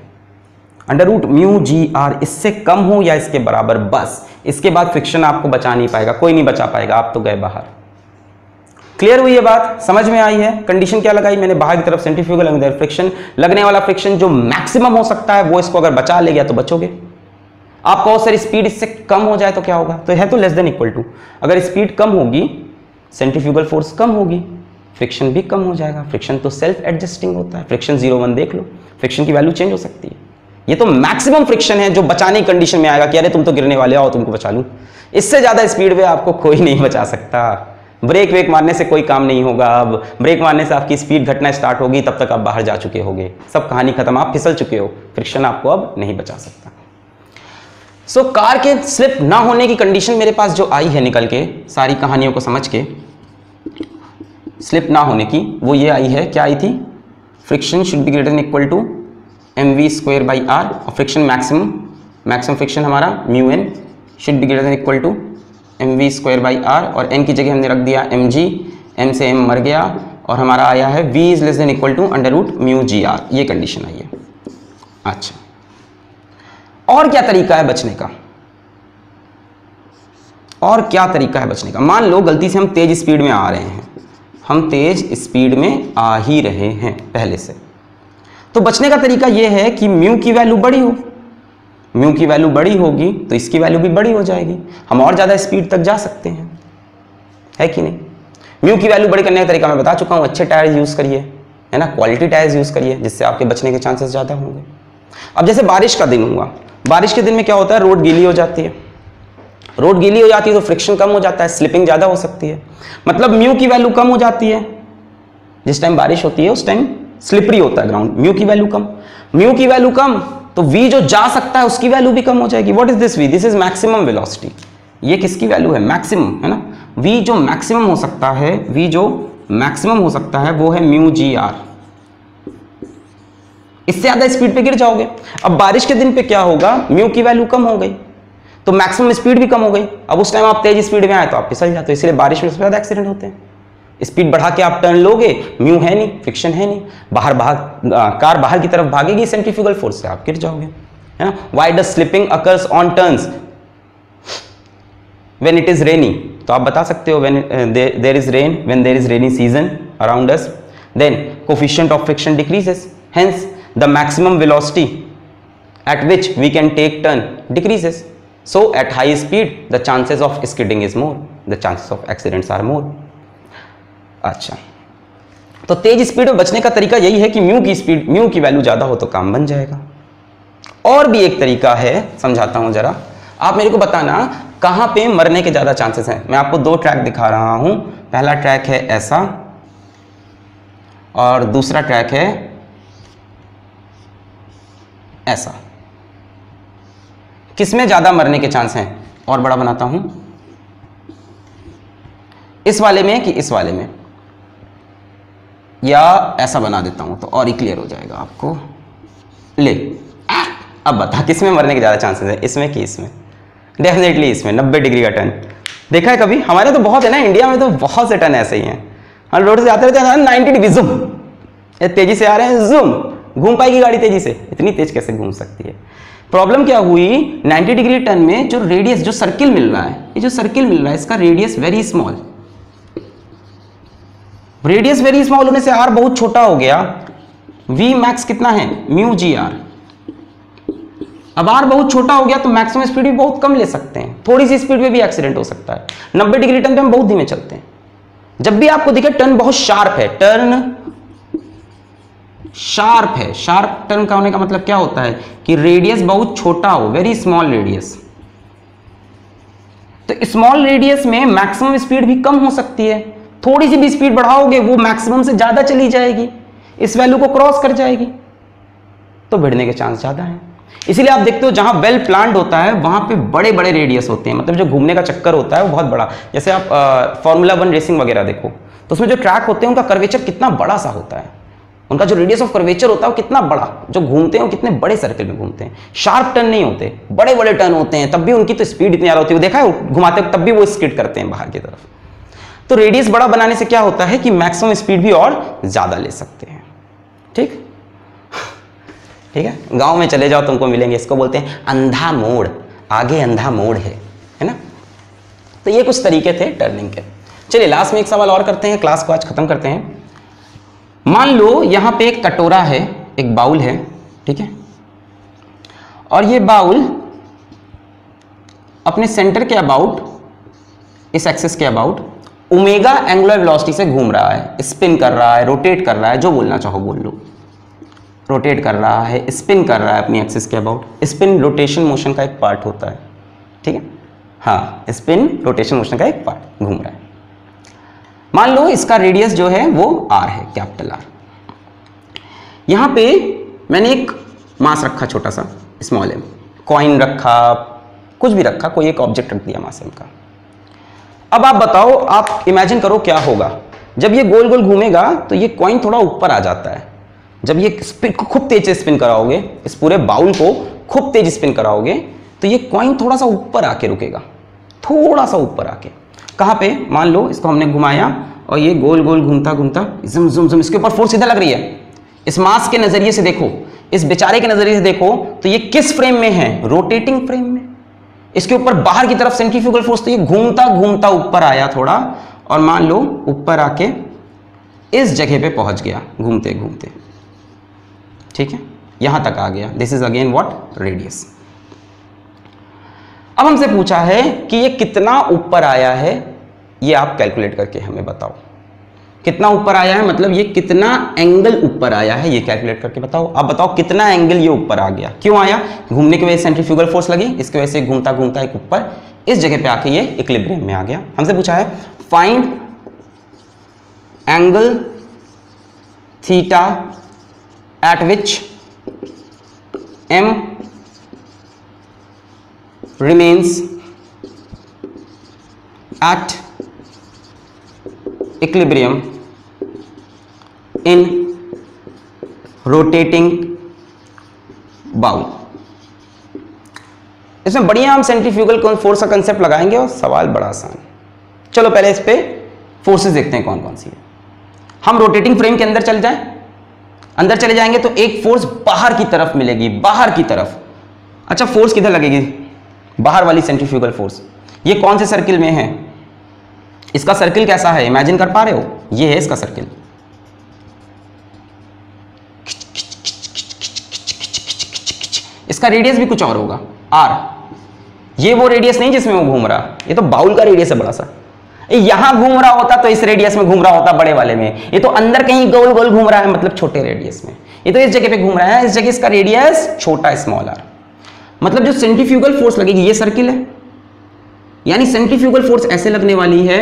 Under root mu g r इससे कम हो या इसके बराबर, बस इसके बाद फ्रिक्शन आपको बचा नहीं पाएगा, कोई नहीं बचा पाएगा, आप तो गए बाहर। क्लियर हुई ये बात? समझ में आई है? कंडीशन क्या लगाई मैंने? बाहर की तरफ सेंट्रीफ्यूगल, अंदर फ्रिक्शन। लगने वाला फ्रिक्शन जो मैक्सिमम हो सकता है वो इसको अगर बचा ले गया तो बचोगे। आप कहो सर स्पीड इससे कम हो जाए तो क्या होगा? तो है तो लेस देन इक्वल टू। अगर स्पीड कम होगी, सेंट्रीफ्यूगल फोर्स कम होगी, फ्रिक्शन भी कम हो जाएगा। फ्रिक्शन तो सेल्फ एडजस्टिंग होता है। फ्रिक्शन जीरो वन देख लो, फ्रिक्शन की वैल्यू चेंज हो सकती है। ये तो मैक्सिमम फ्रिक्शन है जो बचाने की कंडीशन में आएगा कि अरे तुम तो गिरने वाले हो, तुमको बचा लूँ। इससे ज़्यादा स्पीड में आपको कोई नहीं बचा सकता। ब्रेक वेक मारने से कोई काम नहीं होगा। अब ब्रेक मारने से आपकी स्पीड घटना स्टार्ट होगी, तब तक आप बाहर जा चुके होगे, सब कहानी खत्म, आप फिसल चुके हो, फ्रिक्शन आपको अब नहीं बचा सकता। सो so, कार के स्लिप ना होने की कंडीशन मेरे पास जो आई है निकल के, सारी कहानियों को समझ के स्लिप ना होने की, वो ये आई है। क्या आई थी? Friction should be greater than equal to M we square by are, और फ्रिक्शन मैक्सिमम मैक्सिमम फ्रिक्शन हमारा mu N should be greater than equal to M we square by are, और एन की जगह हमने रख दिया एम जी, m से m मर गया, और हमारा आया है v is less than equal to under root mu g r. ये कंडीशन आई है। अच्छा, और क्या तरीका है बचने का? और क्या तरीका है बचने का? मान लो गलती से हम तेज स्पीड में आ रहे हैं, हम तेज स्पीड में आ ही रहे हैं पहले से, तो बचने का तरीका यह है कि म्यू की वैल्यू बड़ी हो। म्यू की वैल्यू बड़ी होगी तो इसकी वैल्यू भी बड़ी हो जाएगी, हम और ज़्यादा स्पीड तक जा सकते हैं, है कि नहीं? म्यू की वैल्यू बड़ी करने का तरीका मैं बता चुका हूँ। अच्छे टायर्स यूज़ करिए, है ना, क्वालिटी टायर्स यूज़ करिए, जिससे आपके बचने के चांसेस ज़्यादा होंगे। अब जैसे बारिश का दिन हुआ, बारिश के दिन में क्या होता है? रोड गीली हो जाती है। रोड गीली हो जाती है तो फ्रिक्शन कम हो जाता है, स्लिपिंग ज़्यादा हो सकती है। मतलब म्यू की वैल्यू कम हो जाती है। जिस टाइम बारिश होती है उस टाइम स्लिपरी होता है ग्राउंड, म्यू की वैल्यू कम। म्यू की वैल्यू कम तो v जो जा सकता है उसकी वैल्यू भी कम हो जाएगी। What is this v? This is maximum velocity. ये किसकी वैल्यू है? मैक्सिमम, है ना। v जो मैक्सिमम हो सकता है, v जो मैक्सिमम हो सकता है वो है म्यू जी आर। इससे ज्यादा स्पीड पे गिर जाओगे। अब बारिश के दिन पे क्या होगा? म्यू की वैल्यू कम हो गई तो मैक्सिमम स्पीड भी कम हो गई। अब उस टाइम आप तेज स्पीड में आए तो आप फिसल जाते हो, इसलिए बारिश में सबसे ज्यादा एक्सीडेंट होते हैं। स्पीड बढ़ा के आप टर्न लोगे, म्यू है नहीं, फ्रिक्शन है नहीं, बाहर बाहर आ, कार बाहर की तरफ भागेगी सेंट्रीफ्यूगल फोर्स से, आप गिर जाओगे, है ना। Why does slipping occurs on turns when it is rainy, तो आप बता सकते हो when there is rain, when there is rainy season around us. Then coefficient of friction decreases, hence the maximum velocity at which we can take turn decreases, so at high speed the chances of skidding is more, the chances of accidents are more। अच्छा, तो तेज speed में बचने का तरीका यही है कि mu की स्पीड, म्यू की वैल्यू ज्यादा हो तो काम बन जाएगा। और भी एक तरीका है, समझाता हूं जरा, आप मेरे को बताना कहां पे मरने के ज्यादा चांसेस हैं। मैं आपको दो ट्रैक दिखा रहा हूं, पहला ट्रैक है ऐसा और दूसरा ट्रैक है ऐसा। किसमें ज्यादा मरने के चांस हैं? और बड़ा बनाता हूं, इस वाले में कि इस वाले में, या ऐसा बना देता हूं तो और ही क्लियर हो जाएगा आपको। ले अब बता किसमें मरने के ज्यादा चांसेस हैं, इसमें कि इसमें? डेफिनेटली इसमें, नब्बे डिग्री का टर्न देखा है कभी? हमारे तो बहुत है ना, इंडिया में तो बहुत से टर्न ऐसे ही हैं, हम रोड से आते रहते हैं नाइन्टी डिग्री, जूम तेजी से आ रहे हैं, जूम, घूम पाएगी गाड़ी तेजी से? इतनी तेज कैसे घूम सकती है? प्रॉब्लम क्या हुई, नब्बे डिग्री टर्न में जो रेडियस, जो सर्किल मिल रहा है, ये जो सर्किल मिल रहा है इसका radius very small, radius very small होने से आर बहुत छोटा हो गया, वी मैक्स कितना है म्यू जी आर। अब आर बहुत छोटा हो गया तो मैक्सिमम स्पीड भी बहुत कम ले सकते हैं, थोड़ी सी स्पीड में भी एक्सीडेंट हो सकता है। नब्बे डिग्री टर्न पे हम बहुत धीमे चलते हैं। जब भी आपको दिखे टर्न बहुत शार्प है, टर्न शार्प है, शार्प टर्न का होने का मतलब क्या होता है कि रेडियस बहुत छोटा हो, वेरी स्मॉल रेडियस, तो स्मॉल रेडियस में मैक्सिमम स्पीड भी कम हो सकती है, थोड़ी सी भी स्पीड बढ़ाओगे वो मैक्सिमम से ज्यादा चली जाएगी, इस वैल्यू को क्रॉस कर जाएगी, तो भिड़ने के चांस ज्यादा है। इसीलिए आप देखते हो जहां वेल प्लांट होता है वहां पे बड़े बड़े रेडियस होते हैं, मतलब जो घूमने का चक्कर होता है वो बहुत बड़ा। जैसे आप फॉर्मूला वन रेसिंग वगैरह देखो तो उसमें जो ट्रैक होते हैं उनका कर्वेचर कितना बड़ा सा होता है, उनका जो रेडियस ऑफ कर्वेचर होता है वो कितना बड़ा, जो घूमते हैं वो कितने बड़े सर्कल में घूमते हैं। शार्प टर्न नहीं होते, बड़े बड़े टर्न होते हैं, तब भी उनकी तो स्पीड इतनी ज्यादा होती है, देखा है घुमाते तब भी वो स्किड करते हैं बाहर की तरफ। तो रेडियस बड़ा बनाने से क्या होता है कि मैक्सिमम स्पीड भी और ज्यादा ले सकते हैं। ठीक ठीक है, गाँव में चले जाओ तुमको मिलेंगे, इसको बोलते हैं अंधा मोड़, आगे अंधा मोड़ है, है ना। तो ये कुछ तरीके थे टर्निंग के। चलिए लास्ट में एक सवाल और करते हैं, क्लास को आज खत्म करते हैं। मान लो यहाँ पे एक कटोरा है, एक बाउल है, ठीक है, और ये बाउल अपने सेंटर के अबाउट, इस एक्सिस के अबाउट ओमेगा एंगुलर वेलोसिटी से घूम रहा है, स्पिन कर रहा है, रोटेट कर रहा है, जो बोलना चाहो बोल लो, रोटेट कर रहा है, स्पिन कर रहा है अपनी एक्सिस के अबाउट। स्पिन रोटेशन मोशन का एक पार्ट होता है, ठीक है, हाँ स्पिन रोटेशन मोशन का एक पार्ट, घूम रहा है। मान लो इसका रेडियस जो है वो आर है, कैपिटल आर। यहाँ पे मैंने एक मास रखा छोटा सा, स्मॉल एम, कॉइन रखा, कुछ भी रखा, कोई एक ऑब्जेक्ट रख दिया मास एम का। अब आप बताओ, आप इमेजिन करो क्या होगा जब ये गोल गोल घूमेगा तो ये कॉइन थोड़ा ऊपर आ जाता है। जब ये स्पिन को खूब तेज से स्पिन कराओगे, इस पूरे बाउल को खूब तेज स्पिन कराओगे तो ये कॉइन थोड़ा सा ऊपर आके रुकेगा, थोड़ा सा ऊपर आके, कहाँ पे? मान लो इसको हमने घुमाया और ये गोल गोल घूमता घूमता जुम जुम जुम, इसके ऊपर फोर्स सीधा लग रही है। इस मास के नजरिए से देखो, इस बेचारे के नजरिए से देखो तो ये किस फ्रेम में है? रोटेटिंग फ्रेम में। इसके ऊपर बाहर की तरफ सेंट्रीफ्यूगल फोर्स, तो ये घूमता घूमता ऊपर आया थोड़ा, और मान लो ऊपर आके इस जगह पे पहुंच गया घूमते घूमते, ठीक है, यहां तक आ गया। This is again what? Radius. अब हमसे पूछा है कि ये कितना ऊपर आया है, ये आप कैलकुलेट करके हमें बताओ कितना ऊपर आया है, मतलब ये कितना एंगल ऊपर आया है, ये कैलकुलेट करके बताओ। आप बताओ कितना एंगल ये ऊपर आ गया, क्यों आया? घूमने की वजह से सेंट्रीफ्यूगल फोर्स लगी, इसकी वजह से घूमता घूमता एक ऊपर इस जगह पे आके ये इक्विलिब्रियम में आ गया। हमसे पूछा है find angle theta at which m remains at equilibrium in rotating bowl। इसमें बढ़िया हम सेंट्रीफ्यूगल फोर्स का कंसेप्ट लगाएंगे और सवाल बड़ा आसान। चलो पहले इस पे फोर्सेस देखते हैं कौन कौन सी है। हम रोटेटिंग फ्रेम के अंदर चले जाएं, अंदर चले जाएंगे तो एक फोर्स बाहर की तरफ मिलेगी, बाहर की तरफ। अच्छा फोर्स किधर लगेगी? बाहर वाली सेंट्रीफ्यूगल फोर्स। ये कौन से सर्किल में है? इसका सर्किल कैसा है इमेजिन कर पा रहे हो? ये है इसका सर्किल। इसका रेडियस भी कुछ और होगा आर। ये वो रेडियस नहीं जिसमें वो घूम रहा, ये तो बाउल का रेडियस है बड़ा सा। यहां घूम रहा होता तो इस रेडियस में घूम रहा होता बड़े वाले में, ये तो अंदर कहीं गोल गोल घूम रहा है, मतलब छोटे रेडियस में। ये तो इस जगह पे घूम रहा है, इस जगह इसका रेडियस छोटा स्मॉल आर। मतलब जो सेंट्रीफ्यूगल फोर्स लगेगी ये सर्किल है, यानी सेंट्रीफ्यूगल फोर्स ऐसे लगने वाली है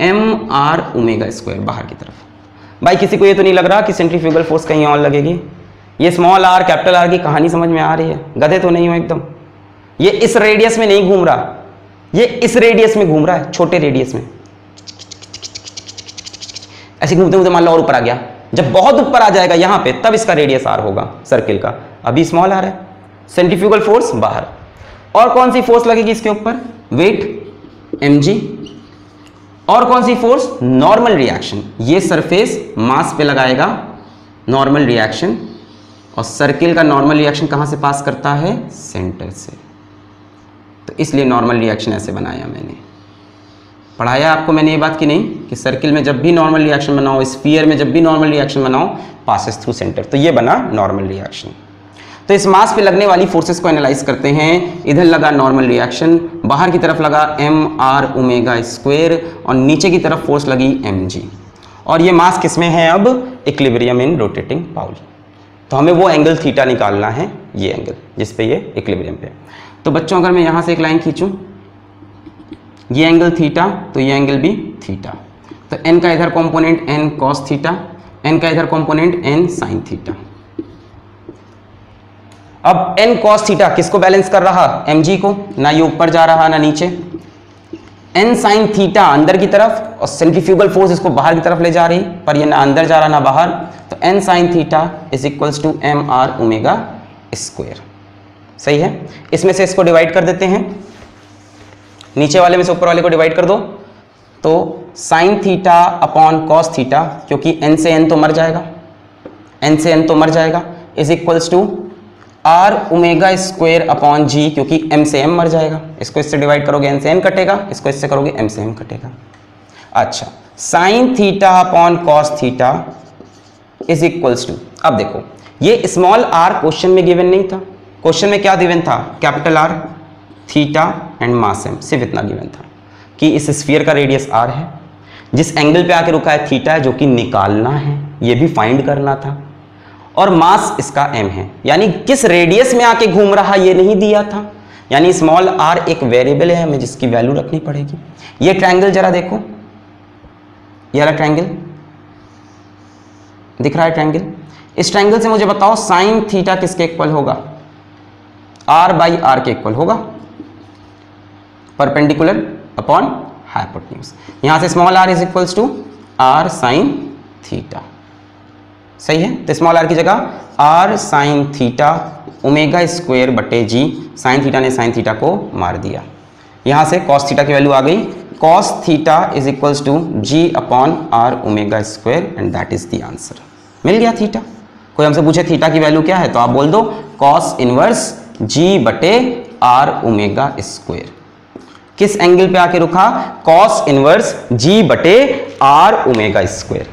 एम आर ओमेगा स्क्वायर बाहर की तरफ। भाई किसी को ये तो नहीं लग रहा कि सेंट्रीफ्यूगल फोर्स कहीं और लगेगी? ये स्मॉल आर कैपिटल आर की कहानी समझ में आ रही है? गधे तो नहीं हो एकदम? ये इस रेडियस में नहीं घूम रहा, ये इस रेडियस में घूम रहा है, छोटे रेडियस में। ऐसे घूमते घूमते मान लो और ऊपर आ गया, जब बहुत ऊपर आ जाएगा यहाँ पे तब इसका रेडियस आर होगा सर्किल का। अभी स्मॉल आर है, सेंट्रीफ्यूगल फोर्स बाहर। और कौन सी फोर्स लगेगी इसके ऊपर? वेट एम जी। और कौन सी फोर्स? Normal reaction. ये सरफेस मास पे लगाएगा नॉर्मल रिएक्शन, और सर्किल का नॉर्मल रिएक्शन कहाँ से पास करता है? सेंटर से। तो इसलिए नॉर्मल रिएक्शन ऐसे बनाया मैंने। पढ़ाया आपको मैंने ये बात कि नहीं कि सर्किल में जब भी नॉर्मल रिएक्शन बनाओ, स्फीयर में जब भी नॉर्मल रिएक्शन बनाओ, पासेस थ्रू सेंटर। तो ये बना नॉर्मल रिएक्शन। तो इस मास पे लगने वाली फोर्सेस को एनालाइज करते हैं। इधर लगा नॉर्मल रिएक्शन, बाहर की तरफ लगा एम आर ओमेगा स्क्वायर, और नीचे की तरफ फोर्स लगी एम जी। और ये मास किस में है अब? Equilibrium in rotating bowl. तो हमें वो एंगल थीटा निकालना है, ये एंगल जिसपे ये इक्विलिब्रियम पे। तो बच्चों अगर मैं यहाँ से एक लाइन खींचूँ, ये एंगल थीटा, तो ये एंगल भी थीटा। तो n का इधर component n cos theta, n का इधर कंपोनेंट n sin थीटा। अब n cos थीटा किसको बैलेंस कर रहा? mg को। ना ये ऊपर जा रहा ना नीचे। n sin थीटा अंदर की तरफ, और सेंट्रीफ्यूगल फोर्स इसको बाहर की तरफ ले जा रही, पर ये ना अंदर जा रहा ना बाहर। तो n sin theta is equals to M R omega square. सही है। इसमें से इसको डिवाइड कर देते हैं, नीचे वाले में से ऊपर वाले को डिवाइड कर दो। तो sine theta upon cos theta, क्योंकि n से n तो मर जाएगा, n से n तो मर जाएगा, is equals to r omega square upon g, क्योंकि m से m मर जाएगा। इसको इससे डिवाइड करोगे n से n कटेगा, इसको इससे करोगे m से m कटेगा। अच्छा, sine theta upon cos theta is equals to, अब देखो ये स्मॉल r क्वेश्चन में गिवन नहीं था। क्वेश्चन में क्या गिवन था? Capital R, theta and mass m. सिर्फ इतना गिवन था कि इस स्फीयर का रेडियस आर है, जिस एंगल पे आके रुका है थीटा है, जो कि निकालना है, ये भी फाइंड करना था, और मास इसका एम है। यानी किस रेडियस में आके घूम रहा ये नहीं दिया था। यानी स्मॉल आर एक वेरिएबल है हमें जिसकी वैल्यू रखनी पड़ेगी। ये ट्रायंगल जरा देखो, ये वाला ट्रायंगल दिख रहा है ट्रायंगल। इस ट्रायंगल से मुझे बताओ साइन थीटा किसके इक्वल होगा? आर बाई आर के इक्वल होगा, परपेंडिकुलर अपॉन हाइपोटेन्यूज। यहां से small r is equals to r sine theta. सही है। तो स्मॉल आर की जगह r sine theta omega square बटे जी। साइन थीटा ने साइन थीटा को मार दिया। यहां से कॉस थीटा की वैल्यू आ गई, cos theta is equals to g upon r omega square, and that is the answer. मिल गया थीटा। कोई हमसे पूछे थीटा की वैल्यू क्या है तो आप बोल दो कॉस इनवर्स जी बटे आर ओमेगा स्क्वायर। किस एंगल पे आके रुका? कॉस इनवर्स जी बटे आर ओमेगा स्क्वायर।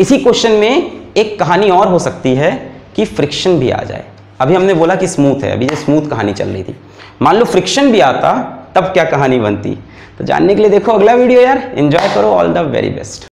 इसी क्वेश्चन में एक कहानी और हो सकती है कि फ्रिक्शन भी आ जाए। अभी हमने बोला कि स्मूथ है, अभी जो स्मूथ कहानी चल रही थी, मान लो फ्रिक्शन भी आता तब क्या कहानी बनती। तो जानने के लिए देखो अगला वीडियो यार। एंजॉय करो, ऑल द वेरी बेस्ट।